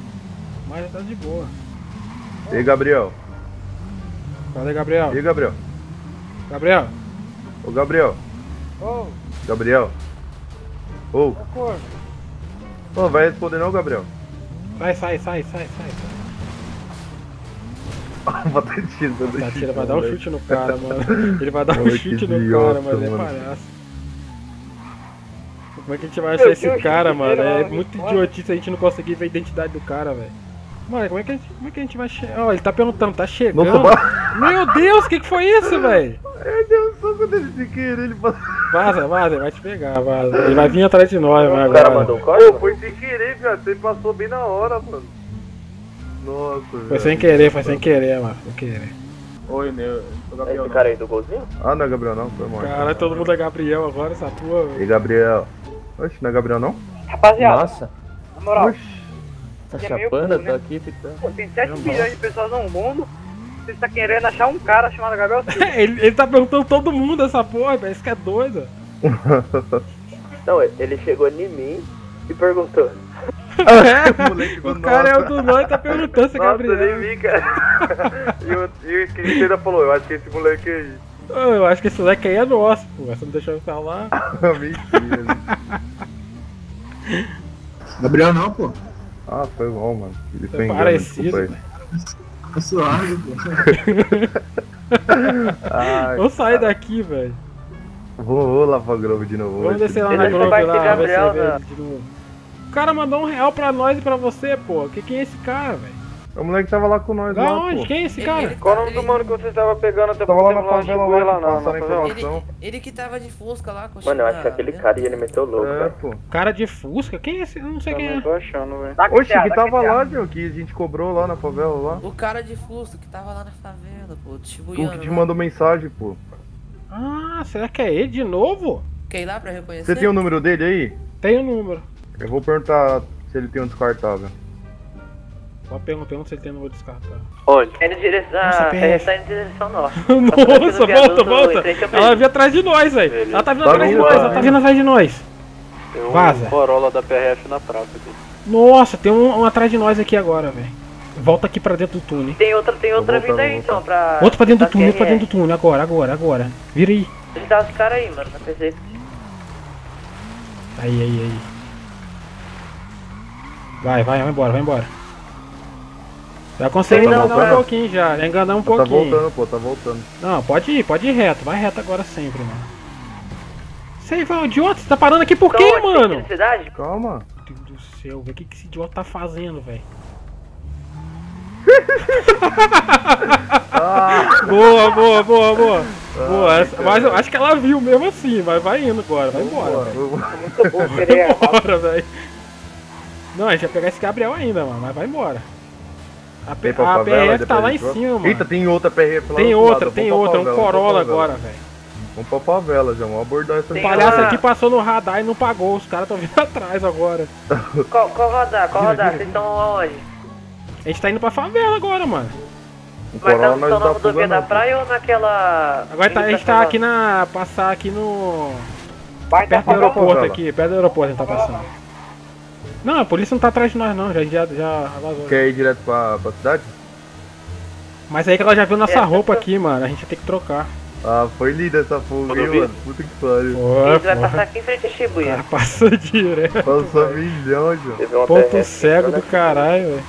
Mas tá de boa. E aí, Gabriel? Cadê, Gabriel? E aí, Gabriel? Gabriel? Ô, Gabriel. Ô. Gabriel. Ô. Ô, vai responder não, Gabriel? Sai. Ele vai dar um chute no cara, mano. Ele vai dar um chute no cara, mas é palhaço. Como é que a gente vai achar esse cara, mano? É muito idiotice a gente não conseguir ver a identidade do cara, velho. Mano, como é que a gente vai chegar? Ó, ele tá perguntando, tá chegando? Meu Deus, que foi isso, velho? Meu Deus, só quando ele se querer, ele passou. Vaza, ele vai te pegar, vaza. Ele vai vir atrás de nós, mano. O cara mandou o código? Foi sem querer, viado. Você passou bem na hora, mano. Nossa, foi sem querer, mano. Sem querer. Oi, meu. Gabriel, esse cara aí do golzinho? Ah, não é Gabriel não, foi morto. Caralho, todo mundo é Gabriel agora, essa tua. E Gabriel. Oxe, não é Gabriel não? Rapaziada. Nossa. Na moral. Oxe. Tá chapando, tá aqui ficando. Pô, tem 7 milhões de pessoas no mundo. Você tá querendo achar um cara chamado Gabriel Silva. ele tá perguntando todo mundo essa porra, velho. Isso que é doido. Então, ele chegou em mim e perguntou. É, o cara é o do nós, tá perguntando se é Gabriel. Eu nem vi, cara. E o inscrito ainda falou, eu acho que esse moleque aí. Eu acho que esse moleque aí é nosso, pô. Você não deixou eu falar? Mentira. Gabriel não, pô. Ah, foi bom, mano. Ele foi engano, parecido, velho. Tá suave, pô. Vamos sair daqui, velho. Vou lá pra Grove de novo. Vamos descer lá na Grove lá, vai ser de novo. O cara mandou R$1 pra nós e pra você, pô. Quem é esse cara, velho? O moleque tava lá com nós, lá, onde? Pô. Quem é esse cara? Qual o nome do mano que vocês tava pegando até pouco tempo lá? Não lá não. Ele que tava de Fusca lá com o mano, eu acho que aquele cara e ele meteu louco, pô. Cara de Fusca? Quem é esse? Eu não sei quem é. Eu tô achando, velho. Oxe, que tava lá, Joe, que a gente cobrou lá na favela, lá. O cara de Fusca que tava lá na favela, pô. Tu que te mandou mensagem, pô. Ah, será que é ele de novo? Quer ir lá pra reconhecer? Você tem o número dele aí? Tem o número. Eu vou perguntar se ele tem um descartável. Só perguntando se ele tem um descartável. Onde? Tá indo em direção norte. Nossa, volta. Ela veio atrás de nós, velho. Ela tá vindo atrás de nós, Vaza. Tem um Corolla da PRF na praça aqui. Nossa, tem um atrás de nós aqui agora, velho. Volta aqui pra dentro do túnel. Tem outra vinda aí, então, pra... Outro pra dentro do túnel, agora. Vira aí. Ele dá os caras aí, mano, na PC. Aí. Vai embora. Já conseguiu enganar um pouquinho já, Tá voltando. Não, pode ir reto, vai reto agora sempre, mano. Você vai, idiota, você tá parando aqui por quê, mano? Calma. Meu Deus do céu, velho, o que esse idiota tá fazendo, velho? Boa. Mas eu acho que ela viu mesmo assim, mas vai indo agora, vai embora, velho. Não, a gente vai pegar esse Gabriel ainda, mano, mas vai embora. A PRF tá lá em cima, mano. Eita, tem outra PRF lá. Tem outra, um Corolla agora, velho. Vamos pra favela, já, vamos abordar essa... O palhaço aqui passou no radar e não pagou, os caras tão vindo atrás agora. Qual radar? Vocês estão aonde? A gente tá indo pra favela agora, mano. Mas tá na rodovia da praia ou naquela... Agora a gente tá aqui na... Passar aqui no... Perto do aeroporto aqui, a gente tá passando. Não, a polícia não tá atrás de nós não, já vazou. Quer ir direto pra cidade? Mas aí que ela já viu nossa roupa aqui, mano, a gente vai ter que trocar. Ah, foi linda essa fuga, hein, mano? Puta que pariu. A gente vai passar aqui em frente a Shibuya. Cara, passou direto. Passou milhão, João. Ponto cego do caralho, velho.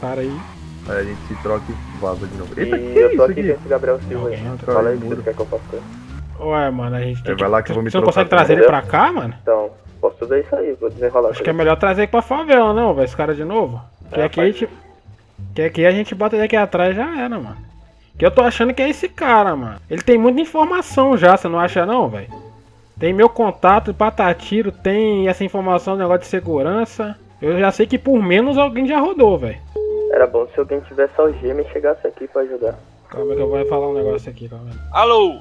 Para aí. Aí a gente se troca e vaza de novo. Eita, que eu tô aqui dentro do Gabriel Silva. Fala aí, mano, quer que eu faça? Ué, mano, a gente tem que... Vai lá que eu vou me trocar. Você não consegue trazer ele pra cá, mano? Então, posso fazer isso aí, vou desenrolar. Acho que é melhor trazer ele pra favela, não, velho, esse cara de novo. Que aqui a gente bota ele aqui atrás, já era, mano. Que eu tô achando que é esse cara, mano. Ele tem muita informação já, você não acha não, velho? Tem meu contato, patatiro, tem essa informação, negócio de segurança. Eu já sei que por menos alguém já rodou, velho. Era bom se alguém tivesse algema e chegasse aqui pra ajudar. Calma que eu vou falar um negócio aqui, calma aí. Alô!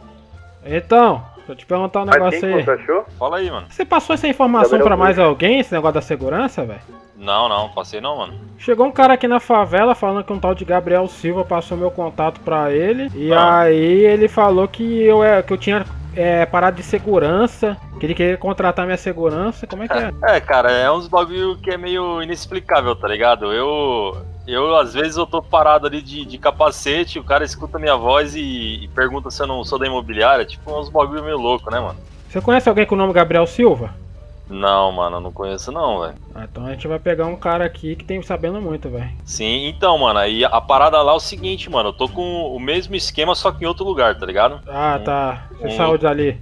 Então, deixa eu te perguntar um negócio aí. Você achou? Fala aí, mano. Você passou essa informação pra mais alguém, esse negócio da segurança, velho? Não, não, passei não, mano. Chegou um cara aqui na favela falando que um tal de Gabriel Silva passou meu contato pra ele. E aí ele falou que eu tinha parado de segurança, que ele queria contratar minha segurança. Como é que é? É, cara, é uns bagulho que é meio inexplicável, tá ligado? Eu às vezes, eu tô parado ali de capacete, o cara escuta minha voz e pergunta se eu não sou da imobiliária. Tipo, uns bagulho meio louco, né, mano? Você conhece alguém com o nome Gabriel Silva? Não, mano, eu não conheço não, velho. Ah, então a gente vai pegar um cara aqui que tem sabendo muito, velho. Sim, então, mano, aí a parada lá é o seguinte, mano. Eu tô com o mesmo esquema, só que em outro lugar, tá ligado? Ah, tá. Você saiu dali.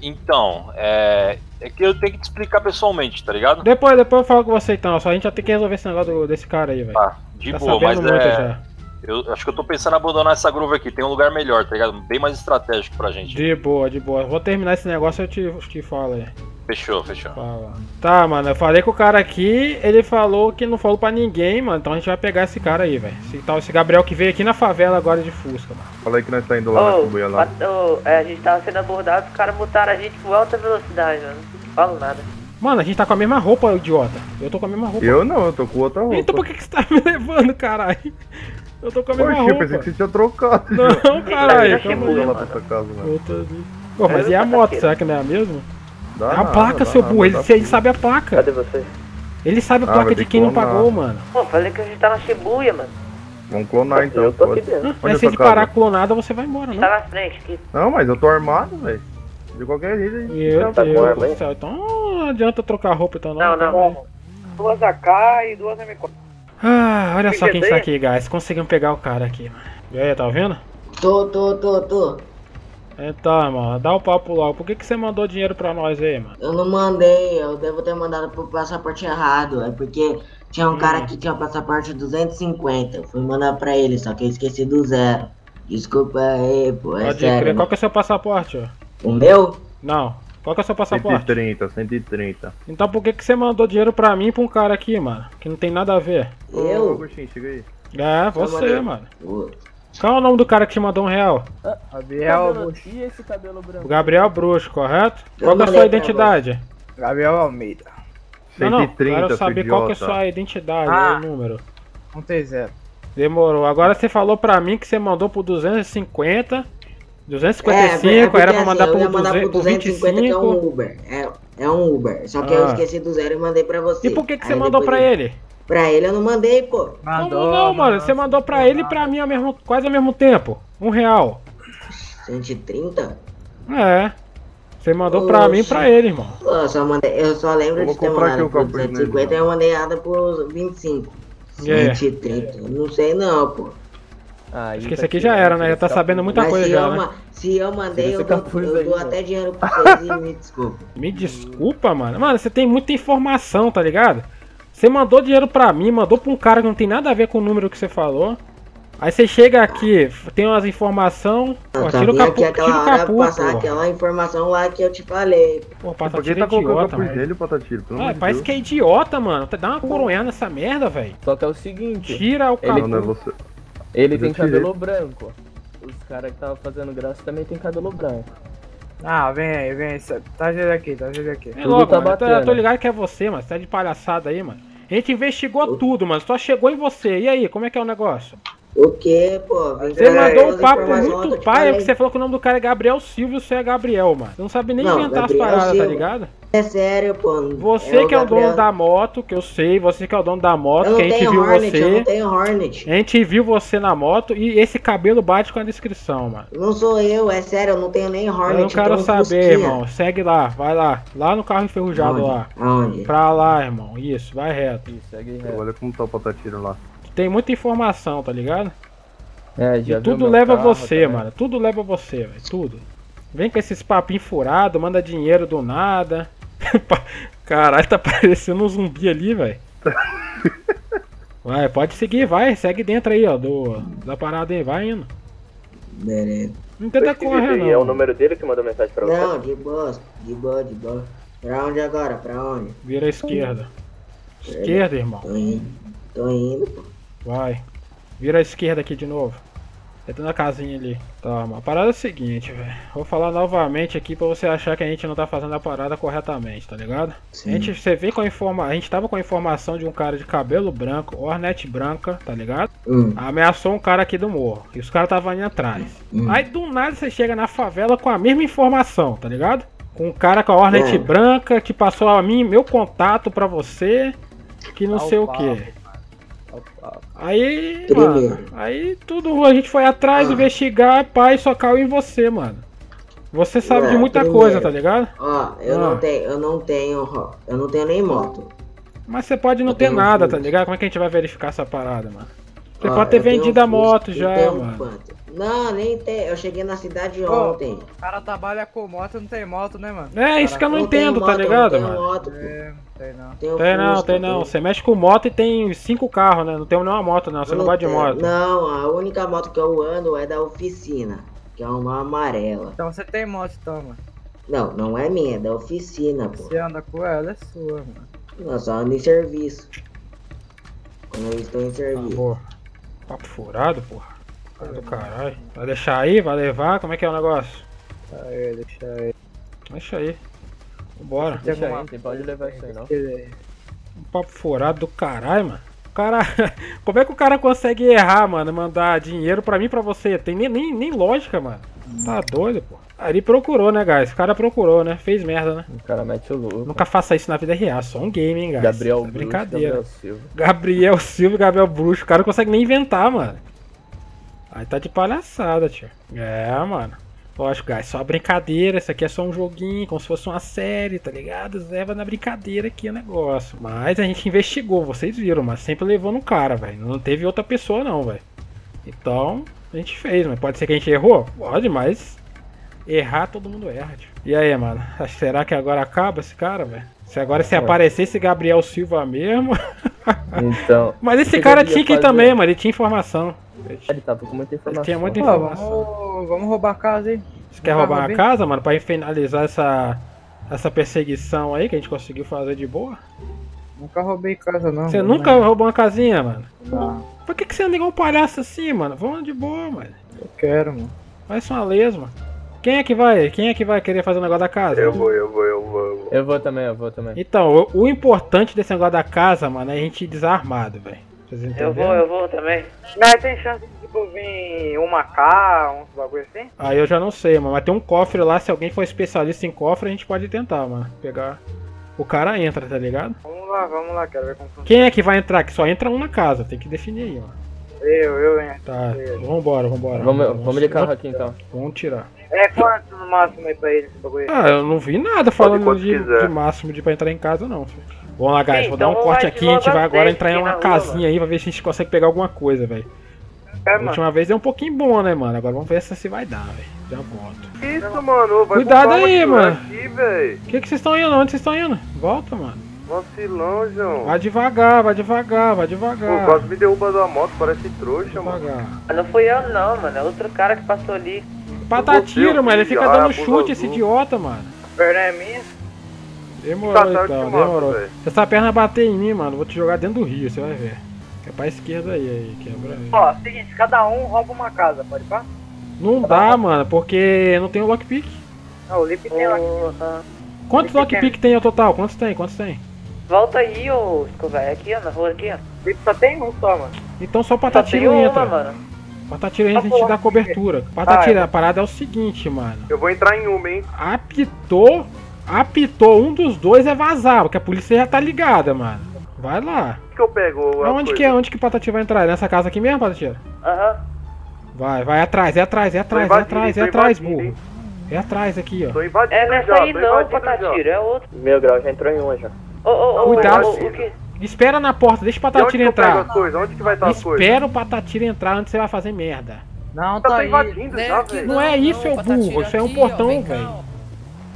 Então, é que eu tenho que te explicar pessoalmente, tá ligado? Depois eu falo com você então, só a gente já tem que resolver esse negócio desse cara aí, velho. Tá, de boa, mas é... Eu acho que eu tô pensando em abandonar essa groove aqui, tem um lugar melhor, tá ligado? Bem mais estratégico pra gente. De boa, de boa. Vou terminar esse negócio e eu te falo aí. Fechou, fechou. Fala. Tá, mano, eu falei com o cara aqui, ele falou que não falou pra ninguém, mano, então a gente vai pegar esse cara aí, velho. Esse Gabriel que veio aqui na favela agora de Fusca, mano. Falei que nós tá indo lá na Cumbuia lá. A gente tava sendo abordado, os caras botaram a gente por alta velocidade, mano. Não falo nada. Mano, a gente tá com a mesma roupa, idiota. Eu tô com a mesma roupa. Eu não, eu tô com outra roupa. Então por que você tá me levando, caralho? Eu tô com a mesma roupa. Eu pensei que você tinha trocado. Não, caralho. Pô, mas e a moto, será que não é a mesma? É a placa, seu burro, ele sabe a placa. Cadê você? Ele sabe a placa de quem não pagou, mano. Pô, falei que a gente tá na Shibuya, mano. Vamos clonar então. Eu tô aqui dentro. Mas se ele parar clonada, você vai embora, né? Tá na frente aqui. Não, mas eu tô armado, velho. De qualquer jeito, a gente tá com arma aí. Então não adianta trocar roupa então, não. Não, não. 2 AK e 2 M4. Ah, olha só quem tá aqui, guys. Conseguimos pegar o cara aqui, mano. E aí, tá ouvindo? Tô. Então, mano, dá o papo logo. Por que você mandou dinheiro pra nós aí, mano? Eu não mandei, eu devo ter mandado pro passaporte errado. É porque tinha um cara que tinha o passaporte 250. Eu fui mandar pra ele, só que eu esqueci do 0. Desculpa aí, pô, é sério. Qual que é o seu passaporte, ó? O meu? Não. Qual que é o seu passaporte? 130. Então por que você mandou dinheiro pra mim e pra um cara aqui, mano? Que não tem nada a ver. Ô, Agostinho, chega aí. É, você, mano. Qual é o nome do cara que te mandou R$1? Gabriel Bruxo. E esse cabelo branco? O Gabriel Bruxo, correto? Qual é a sua identidade? Gabriel Almeida. 130, não, quero saber qual que é a sua identidade, o número. 130. Demorou. Agora você falou pra mim que você mandou por 250. 255, era pra mandar por 250, que é um Uber. É um Uber. Só que eu esqueci do 0 e mandei pra você. E por que você mandou pra ele? Pra ele eu não mandei, pô. Não, mano, você mandou pra ele e pra mim quase ao mesmo tempo. R$1. 130? É. Você mandou pra mim e pra ele, irmão. Eu só lembro de ter mandado por 250 e eu mandei nada por 25. 130, não sei não, pô. Acho que esse aqui já era, né? Já tá sabendo muita coisa já, né? Se eu mandei, eu dou até dinheiro pra vocês e me desculpa. Me desculpa, mano? Mano, você tem muita informação, tá ligado? Você mandou dinheiro pra mim, mandou pra um cara que não tem nada a ver com o número que você falou. Aí você chega aqui, tem umas informações, tira o capuz, passar aquela informação lá que eu te falei. Pô, Patatiro é idiota, mano. Parece que é idiota, mano. Dá uma coronhada nessa merda, velho. Só que é o seguinte... Tira o capuz. Ele tem cabelo branco. Os caras que estavam fazendo graça também tem cabelo branco. Ah, vem aí, tá aqui. É logo, tá mano, eu tô ligado que é você, mano, você tá de palhaçada aí, mano. A gente investigou tudo, mano, só chegou em você. E aí, como é que é o negócio? O quê, pô? Você mandou um papo muito pai, porque você falou que o nome do cara é Gabriel Silva e você é Gabriel, mano. Você não sabe nem inventar as paradas, Silva. Tá ligado? É sério, pô. Você que é o dono da moto, que eu sei, você que é o dono da moto, que a gente viu você. Eu não tenho Hornet. A gente viu você na moto e esse cabelo bate com a descrição, mano. Não sou eu, é sério, eu não tenho nem Hornet. Eu não quero saber, irmão. Segue lá, vai lá. Lá no carro enferrujado lá. Pra lá, irmão. Isso, vai reto. Isso, segue reto. Olha como tá o Patatiro lá. tem muita informação, tá ligado? É, já e tudo leva carro, você, também. Mano. Tudo leva você, velho. Tudo. Vem com esses papinhos furados, manda dinheiro do nada. Caralho, tá parecendo um zumbi ali, velho. Vai, pode seguir, vai. Segue dentro aí, ó. Da parada aí, vai indo. Beleza. Não tenta correr, não. É o número dele que mandou mensagem pra você? Não, de boa, de boa, de boa. Pra onde agora? Pra onde? Vira a esquerda. Esquerda, irmão. Tô indo. Tô indo, pô. Vai. Vira a esquerda aqui de novo. Entra na casinha ali. Tá, mano. A parada é o seguinte, velho. Vou falar novamente aqui pra você achar que a gente não tá fazendo a parada corretamente, tá ligado? Sim. A gente, você vem com a informação. A gente tava com a informação de um cara de cabelo branco, ornete branca, tá ligado? Ameaçou um cara aqui do morro. E os caras estavam indo atrás. Aí do nada você chega na favela com a mesma informação, tá ligado? Com um cara com a ornete branca que passou a mim, meu contato pra você. Que não sei o quê. Aí, mano, aí tudo, a gente foi atrás, investigar, pai, só caiu em você, mano. Você sabe de muita coisa, tá ligado? Ó, eu não tenho nem moto. Mas você pode não ter nada, tá ligado? Como é que a gente vai verificar essa parada, mano? Você pode ter vendido a moto já, mano. Não, nem tem, eu cheguei na cidade ontem. O cara trabalha com moto, não tem moto, né, mano? É, isso que eu não entendo, tá ligado, mano? Tem não. Você mexe com moto e tem 5 carros, né? Não tem nenhuma moto, não. Você não vai de moto. Não, a única moto que eu ando é da oficina, que é uma amarela. Então você tem moto, então, mano? Não, não é minha, é da oficina, pô. Você anda com ela, é sua, mano. Não, só ando em serviço. Quando eu estou em serviço. Porra. Papo furado, porra. Cara do caralho. Vai deixar aí? Vai levar? Como é que é o negócio? Aí, deixa aí. Deixa aí. Bora, deixa aí, não pode levar isso aí não. Um papo furado do caralho, mano. Cara, como é que o cara consegue errar, mano? Mandar dinheiro pra mim e pra você? Tem nem lógica, mano. Tá doido, pô. Aí procurou, né, guys? O cara procurou, né? Fez merda, né? O cara mete o louco. Nunca faça isso na vida real, só um game, hein, guys? Gabriel Bruxo, brincadeira. Gabriel Silva e Gabriel Bruxo. O cara não consegue nem inventar, mano. Aí tá de palhaçada, tio. É, mano. Lógico, guys, só uma brincadeira, isso aqui é só um joguinho, como se fosse uma série, tá ligado? Leva na brincadeira aqui o negócio. Mas a gente investigou, vocês viram, mas sempre levou no cara, velho. Não teve outra pessoa não, velho. Então, a gente fez, mas pode ser que a gente errou? Pode, mas errar todo mundo erra, tio. E aí, mano, será que agora acaba esse cara, velho? Se agora se aparecer esse Gabriel Silva mesmo... Então... Mas esse cara tinha que ir também, mano, ele tinha informação. Ele tá com muita informação. Tinha muita informação. Vamos roubar a casa aí. Você quer roubar a casa, mano? Pra finalizar essa perseguição aí que a gente conseguiu fazer de boa? Nunca roubei casa, não. Você nunca roubou uma casinha, mano? Não. Por que você anda igual um palhaço assim, mano? Vamos de boa, mano. Eu quero, mano. Vai ser uma lesma. Quem é que vai? Quem é que vai querer fazer o negócio da casa? Eu vou. Eu vou também. Então, o importante desse negócio da casa, mano, é a gente ir desarmado, velho. Eu vou também. Mas tem chance de tipo, vir uma K, uns bagulho assim? Aí eu já não sei, mano. Mas tem um cofre lá, se alguém for especialista em cofre, a gente pode tentar, mano. Pegar. O cara entra, tá ligado? Vamos lá, quero ver como funciona. Quem é que vai entrar? Que só entra um na casa, tem que definir aí, mano. Eu entro. Tá, vambora. Vamos de carro aqui então. Vamos tirar. É quanto no máximo aí pra ele esse bagulho? Ah, eu não vi nada falando de máximo de pra entrar em casa não, filho. Vamos lá, guys, vou dar um corte aqui, a gente vai agora entrar em uma casinha aí, vai ver se a gente consegue pegar alguma coisa, velho. A última vez deu um pouquinho bom, né, mano? Agora vamos ver se vai dar, velho. Já volto. Isso, mano, vai. Cuidado aí, mano. Que vocês estão indo? Onde vocês estão indo? Volta, mano. Vacilão, João. Vai devagar. Pô, quase me derruba da moto, parece trouxa, mano. Não fui eu não, mano, é outro cara que passou ali. Patatira, mano, ele fica dando chute, esse idiota, mano. A perna é minha? Demorou. Se essa perna bater em mim, mano, vou te jogar dentro do rio, você vai ver. É pra esquerda aí, quebra aí. Ó, seguinte, cada um rouba uma casa, pode pá? Não dá, mano, porque não tem o lockpick. Ah, o Lip tem lockpick. Quantos lockpick tem ao total? Quantos tem? Volta aí, ô Escovar, aqui, ó, na rua aqui, ó. Lip só tem um só, mano. Então só Patatiro entra. Mano. Patatira, a gente dá cobertura. Patatira, a parada é o seguinte, mano. Eu vou entrar em uma, hein. Apitou, um dos dois é vazar, porque a polícia já tá ligada, mano. Vai lá. O que eu pego? Onde que o Patati vai entrar? Nessa casa aqui mesmo, Patati? Aham. Vai atrás, burro. É atrás aqui, ó. Tô invadindo, é nessa aí não, Patatira, é outro. Meu grau já entrou em um já. Cuidado. Espera na porta, deixa o Patatira entrar. Onde que vai estar as coisas? Espera o Patatira entrar antes, você vai fazer merda. Não, tá aí. Não é isso, é o burro. Isso é um portão, velho.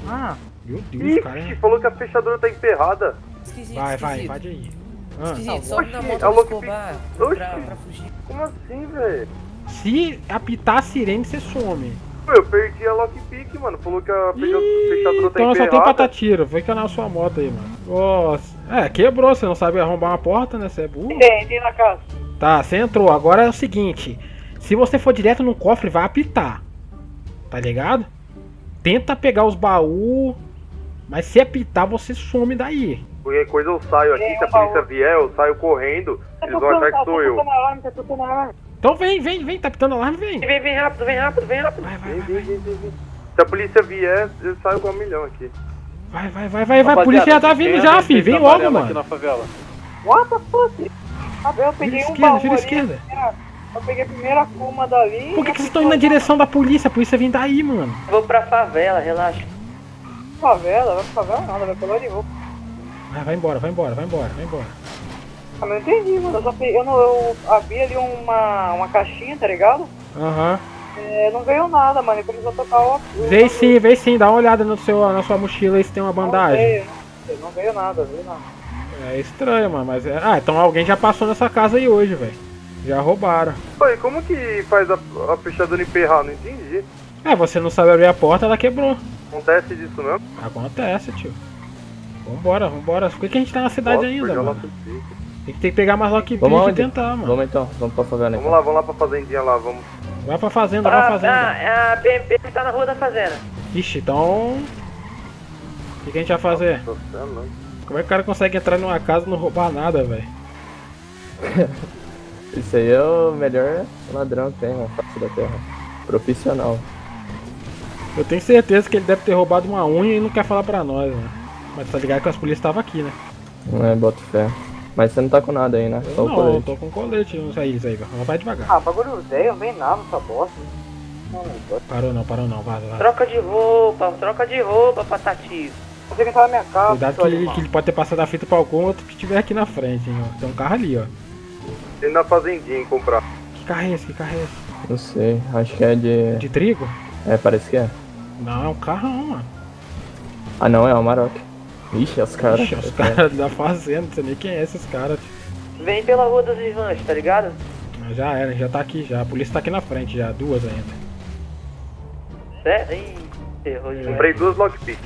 Ah, meu Deus, cara. Ixi, falou que a fechadura tá emperrada. Vai, invade aí. Sobe na moto do Escobar pra fugir. Como assim, velho? Se apitar a sirene, você some. Eu perdi a lockpick, mano. Falou que a fechadura tá emperrada. Então só tem Patatira. Vai canar sua moto aí, mano. Nossa. É, quebrou. Você não sabe arrombar uma porta, né? Você é burro. Entrei na casa. Tá, você entrou. Agora é o seguinte. Se você for direto no cofre, vai apitar. Tá ligado? Tenta pegar os baús. Mas se apitar, você some daí. Qualquer coisa eu saio aqui. Se a polícia vier, eu saio correndo. Eles vão achar que sou eu. Então vem, tá pitando alarme, vem. Vem rápido. Vai. Se a polícia vier, eu saio com 1 milhão aqui. Vai, a polícia já tá vindo já, filho. Vem logo, mano. Aqui na favela. What the fuck? Eu peguei um baú ali. Gira esquerda. Eu peguei a primeira cuma dali. Por que vocês estão indo na direção da polícia? A polícia vem daí, mano. Vou pra favela, relaxa. Favela? Vai pra favela nada, vai pra lá de novo. Vai embora. Eu não entendi, mano. Eu abri ali uma caixinha, tá ligado? Aham. É, não ganhou nada, mano. Precisou tocar o apoio. Vem sim. Dá uma olhada no na sua mochila aí se tem uma bandagem. Não ganhou nada, viu? É estranho, mano. Mas é... Ah, então alguém já passou nessa casa aí hoje, velho. Já roubaram. Oi, como que faz a fechadura emperrar? Não entendi. É, você não sabe abrir a porta, ela quebrou. Acontece disso mesmo? Acontece, tio. Vambora. Por que a gente tá na cidade ainda, mano? Tem que pegar mais lockpick e tentar, mano. Vamos então, vamos pra fazenda. Vamos lá pra fazendinha lá, vamos. Vai pra fazenda. A PMP tá na rua da fazenda. Ixi, então... O que a gente vai fazer? Como é que o cara consegue entrar numa casa e não roubar nada, velho? Isso aí é o melhor ladrão que tem na face da terra. Profissional. Eu tenho certeza que ele deve ter roubado uma unha e não quer falar pra nós, né? Mas tá ligado que as polícias estavam aqui, né? É, bota fé. Mas você não tá com nada aí, né? Só o colete. Não, eu tô com colete, não sei isso aí, vai devagar. Ah, bagulho velho, vem nada essa bosta. Parou não, vai. Troca de roupa, Patatira. Você que tá na minha casa. Cuidado que ele pode ter passado a fita pra algum outro que tiver aqui na frente, hein, ó. Tem um carro ali, ó. Tem na fazendinha em comprar. Que carro é esse? Não sei, acho que é de... De trigo? É, parece que é. Não, é um carro não, mano. Ah não, é o Maroc. Ixi, os caras da fazenda, você nem conhece esses caras. Vem pela rua dos Vivantes, tá ligado? Já era, já tá aqui já. A polícia tá aqui na frente já, 2 ainda. Certo? Ih, errou já. Comprei 2 lockpick.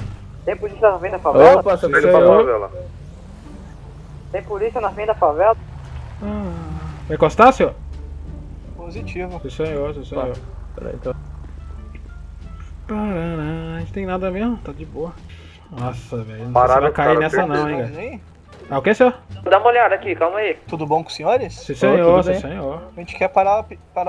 Tem polícia na frente da favela? Opa, você veio pra favela. Tem polícia na frente da favela? Vai encostar, senhor? Positivo. Sim senhor. Peraí, então. Não tem nada mesmo, tá de boa. Nossa, velho, não vai cair nessa não, hein, galera. Ah, o que, senhor? Dá uma olhada aqui, calma aí. Tudo bom com os senhores? Sim, senhor. A gente quer parar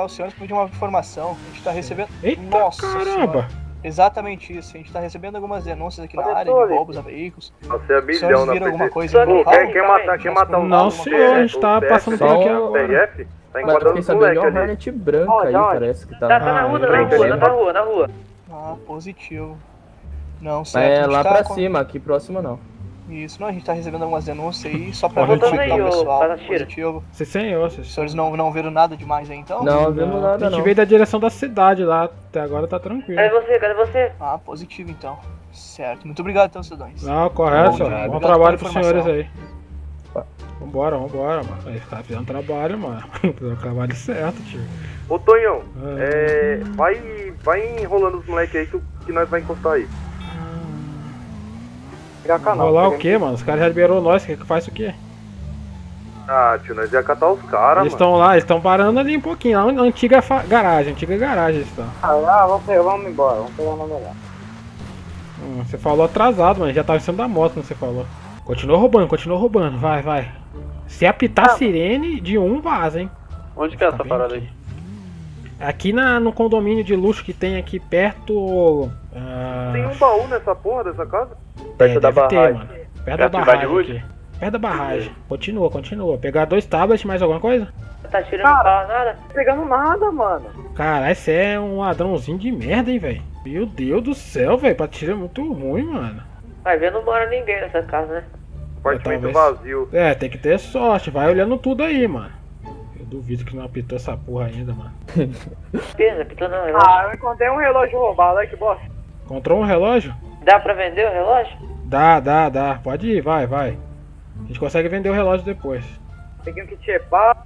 os senhores por uma informação. A gente tá recebendo... Eita, nossa, caramba! Senhora. Exatamente isso, a gente tá recebendo algumas denúncias aqui na área de roubos a veículos. Você é bilhão, não alguma coisa? Pô, quer matar o não, senhor, a gente tá passando por aqui agora. TF? Tá enquadrando o moleque ali. Tem um Hornet branco aí, parece que tá... Tá na rua. Ah, positivo. Não, certo. É, lá pra cima, aqui próximo não. Isso, não, a gente tá recebendo algumas denúncias aí, só pra notificar o pessoal, positivo. Os senhores não viram nada demais aí então? Não vimos nada não. A gente veio da direção da cidade lá, até agora tá tranquilo. Cadê você? Ah, positivo então. Certo, muito obrigado então, cidadãos. Não, correto, senhor. Bom trabalho pros senhores aí. Vambora, mano. Aí tá fazendo trabalho, mano. O trabalho certo, tio. Ô, Tonhão, vai enrolando os moleques aí que nós vai encostar aí. Rolar o que, mano? Os caras já liberou nós, que faz o quê? Ah, tio, nós ia catar os caras, mano. Eles estão parando ali um pouquinho, lá na antiga garagem eles estão. Ah, lá, vamos embora, vamos pegar uma melhor. Você falou atrasado, mano, já tava em cima da moto, como você falou. Continua roubando, vai. Se apitar a sirene de um, vaza, hein. Onde que é essa parada aí? Aqui no condomínio de luxo que tem aqui perto... Tem um baú nessa porra dessa casa? Perto da barragem. Continua. Pegar 2 tablets, mais alguma coisa? Tá tirando pau, nada? Não tá pegando nada, mano. Caralho, você é um ladrãozinho de merda, hein, velho. Meu Deus do céu, velho. Pra tirar é muito ruim, mano. Vai ver, não mora ninguém nessa casa, né? Compartimento vazio. É, tem que ter sorte, vai olhando tudo aí, mano. Eu duvido que não apitou essa porra ainda, mano. Pisa, apitou não, relógio. Ah, eu encontrei um relógio roubado, olha que bosta. Encontrou um relógio? Dá pra vender o relógio? Dá. Pode ir, vai. A gente consegue vender o relógio depois. Peguei um kit reparo.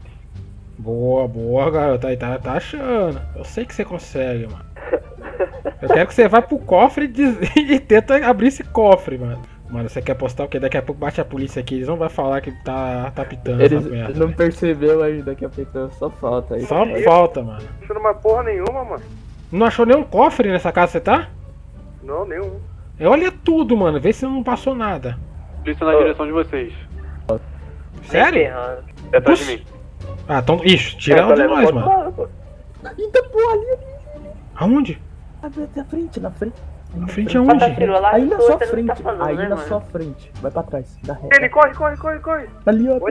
Boa, garota. Aí tá achando. Eu sei que você consegue, mano. Eu quero que você vá pro cofre e tenta abrir esse cofre, mano. Mano, você quer apostar o quê? Daqui a pouco bate a polícia aqui, eles não vão falar que tá pitando. Eles não perceberam ainda que apitando, só falta aí. Só falta, mano. Não achou uma porra nenhuma, mano. Não achou nenhum cofre nessa casa que você tá? Não, nenhum. Olha tudo, mano, vê se não passou nada. Polícia na direção de vocês. Sério? É atrás de mim. Ah, então. Ixi, tira um de nós, mano. Eita porra, ali. Aonde? Na frente. Na frente aonde? Aí na sua frente, aí na sua frente. Vai pra trás, da reta. Ele corre. Ali, ó.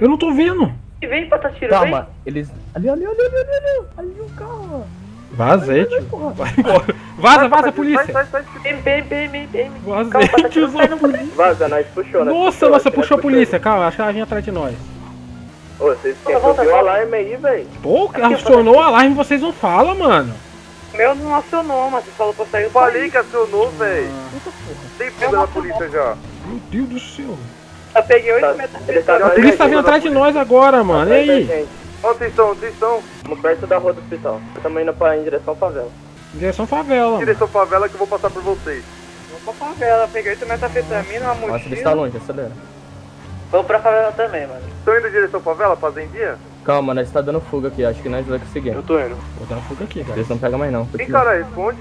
Eu não tô vendo. Vem, Patatiro, vem. Calma, eles... Ali, ali o carro. Vaza aí, tio. Vaza, polícia. Vai. Vaza aí, tiozão. Vaza, nós puxou, né? Nossa, puxou a polícia. Calma, acho que ela vinha atrás de nós. Ô, vocês querem que eu vi o alarme aí, velho? Pô, acionou o alarme, vocês não falam, mano. Meu não acionou, mas você falou pra sair. Eu falei que acionou, velho. Tem pega na polícia já. Meu Deus do céu. Eu peguei 8 metros. A polícia tá vindo atrás de nós agora, mano. E aí? Onde vocês estão? Estamos perto da rua do hospital. Estamos indo em direção à favela. Direção à favela que eu vou passar por vocês. Vou pra favela, peguei 8 metafetamina, uma mochila. Nossa, ele está longe, acelera. Vamos pra favela também, mano. Estão indo em direção à favela, fazendinha? Calma, nós tá dando fuga aqui, acho que nós vai conseguir. Eu tô indo. Vou dar fuga aqui, cara. Eles não pegam mais não. Vem, cara, responde.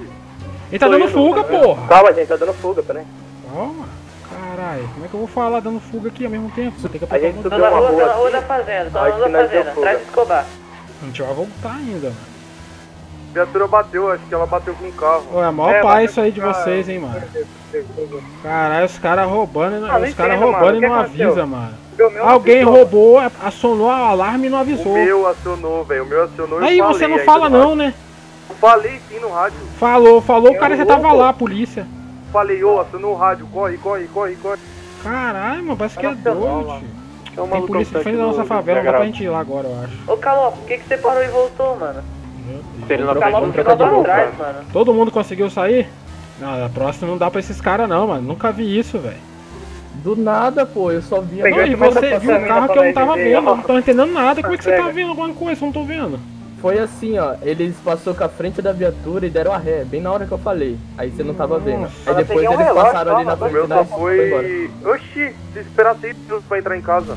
Ele tá dando fuga, porra. Calma, gente, tá dando fuga, peraí. Calma. Caralho, como é que eu vou falar dando fuga aqui ao mesmo tempo? Você tem que apertar o rua da fazenda, tá na rua da fazenda, atrás de Escobar. A gente vai voltar ainda, mano. A viatura bateu, acho que ela bateu com o carro. Ué, maior pai isso aí de vocês, hein, mano. Caralho, os caras roubando, e não avisa, mano. Alguém roubou, acionou o alarme e não avisou. O meu acionou, velho, o meu acionou e eu falei. Aí você não fala não, né? Eu falei sim no rádio. Falou, o cara já tava lá, a polícia. Falei, ô, acionou o rádio, corre. Caralho, mano, parece que é doido, tio. Tem polícia em frente da nossa favela, dá pra gente ir lá agora, eu acho. Ô, Caló, por que você parou e voltou, mano? Todo mundo conseguiu sair? Não, a próxima não dá pra esses caras não, mano. Nunca vi isso, velho. Do nada, pô, eu só vi... Não, e você viu um carro que eu não tava vendo, não tava entendendo nada. Como é que você tá vendo alguma coisa? Eu não tô vendo. Foi assim, ó, eles passaram com a frente da viatura e deram a ré, bem na hora que eu falei. Aí você não tava vendo. Aí depois eles passaram ali na frente da viatura. Oxi, desesperado pra entrar em casa.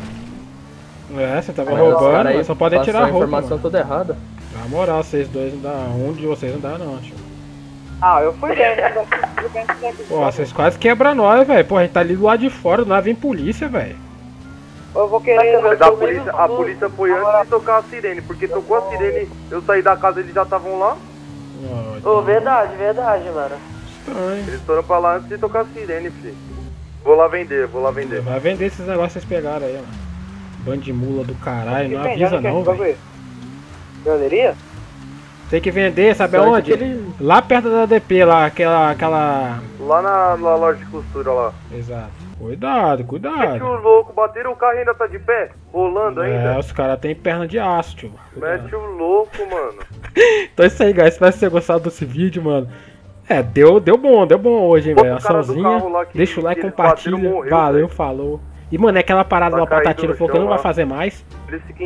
É, você tava roubando, aí só podem tirar a informação toda errada. Na moral, vocês dois não dá, um de vocês não dá não, tio. Ah, eu fui dentro. Pô, vocês quase quebram nós, velho. Pô, a gente tá ali do lado de fora, do nada vem polícia, velho. Eu vou querer... Mas a polícia foi antes de tocar a sirene, porque tocou a sirene, eu saí da casa e eles já estavam lá. Ô, verdade, mano. Estranho. Eles foram pra lá antes de tocar a sirene, filho. Vou lá vender. Vai vender esses negócios que vocês pegaram aí, mano. Bando de mula do caralho, não avisa não, velho. Galeria? Tem que vender, sabe aonde? Ele... Lá perto da DP, lá, aquela... Lá na loja de costura, lá. Exato. Cuidado. É que o louco, bateram o carro e ainda tá de pé? Rolando ainda? É, os caras têm perna de aço, tio. Mete o louco, mano. Então é isso aí, guys. Espero que vocês tenham gostado desse vídeo, mano. É, deu bom hoje, hein, velho. Açãozinha. Deixa o like, compartilha. Valeu, falou. E, mano, é aquela parada da Patatira falou que não vai fazer mais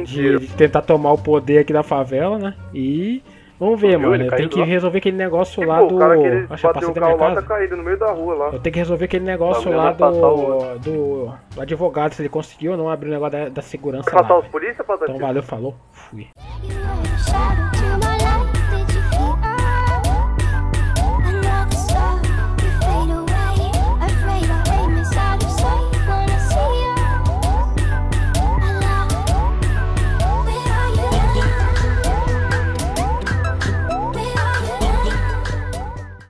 de tentar tomar o poder aqui da favela, né? E vamos ver, mano. Eu tenho que resolver aquele negócio lá do... Acho que passei da minha casa. Eu tenho que resolver aquele negócio lá do advogado, se ele conseguiu ou não abrir o negócio da segurança lá. Então, valeu, falou. Fui.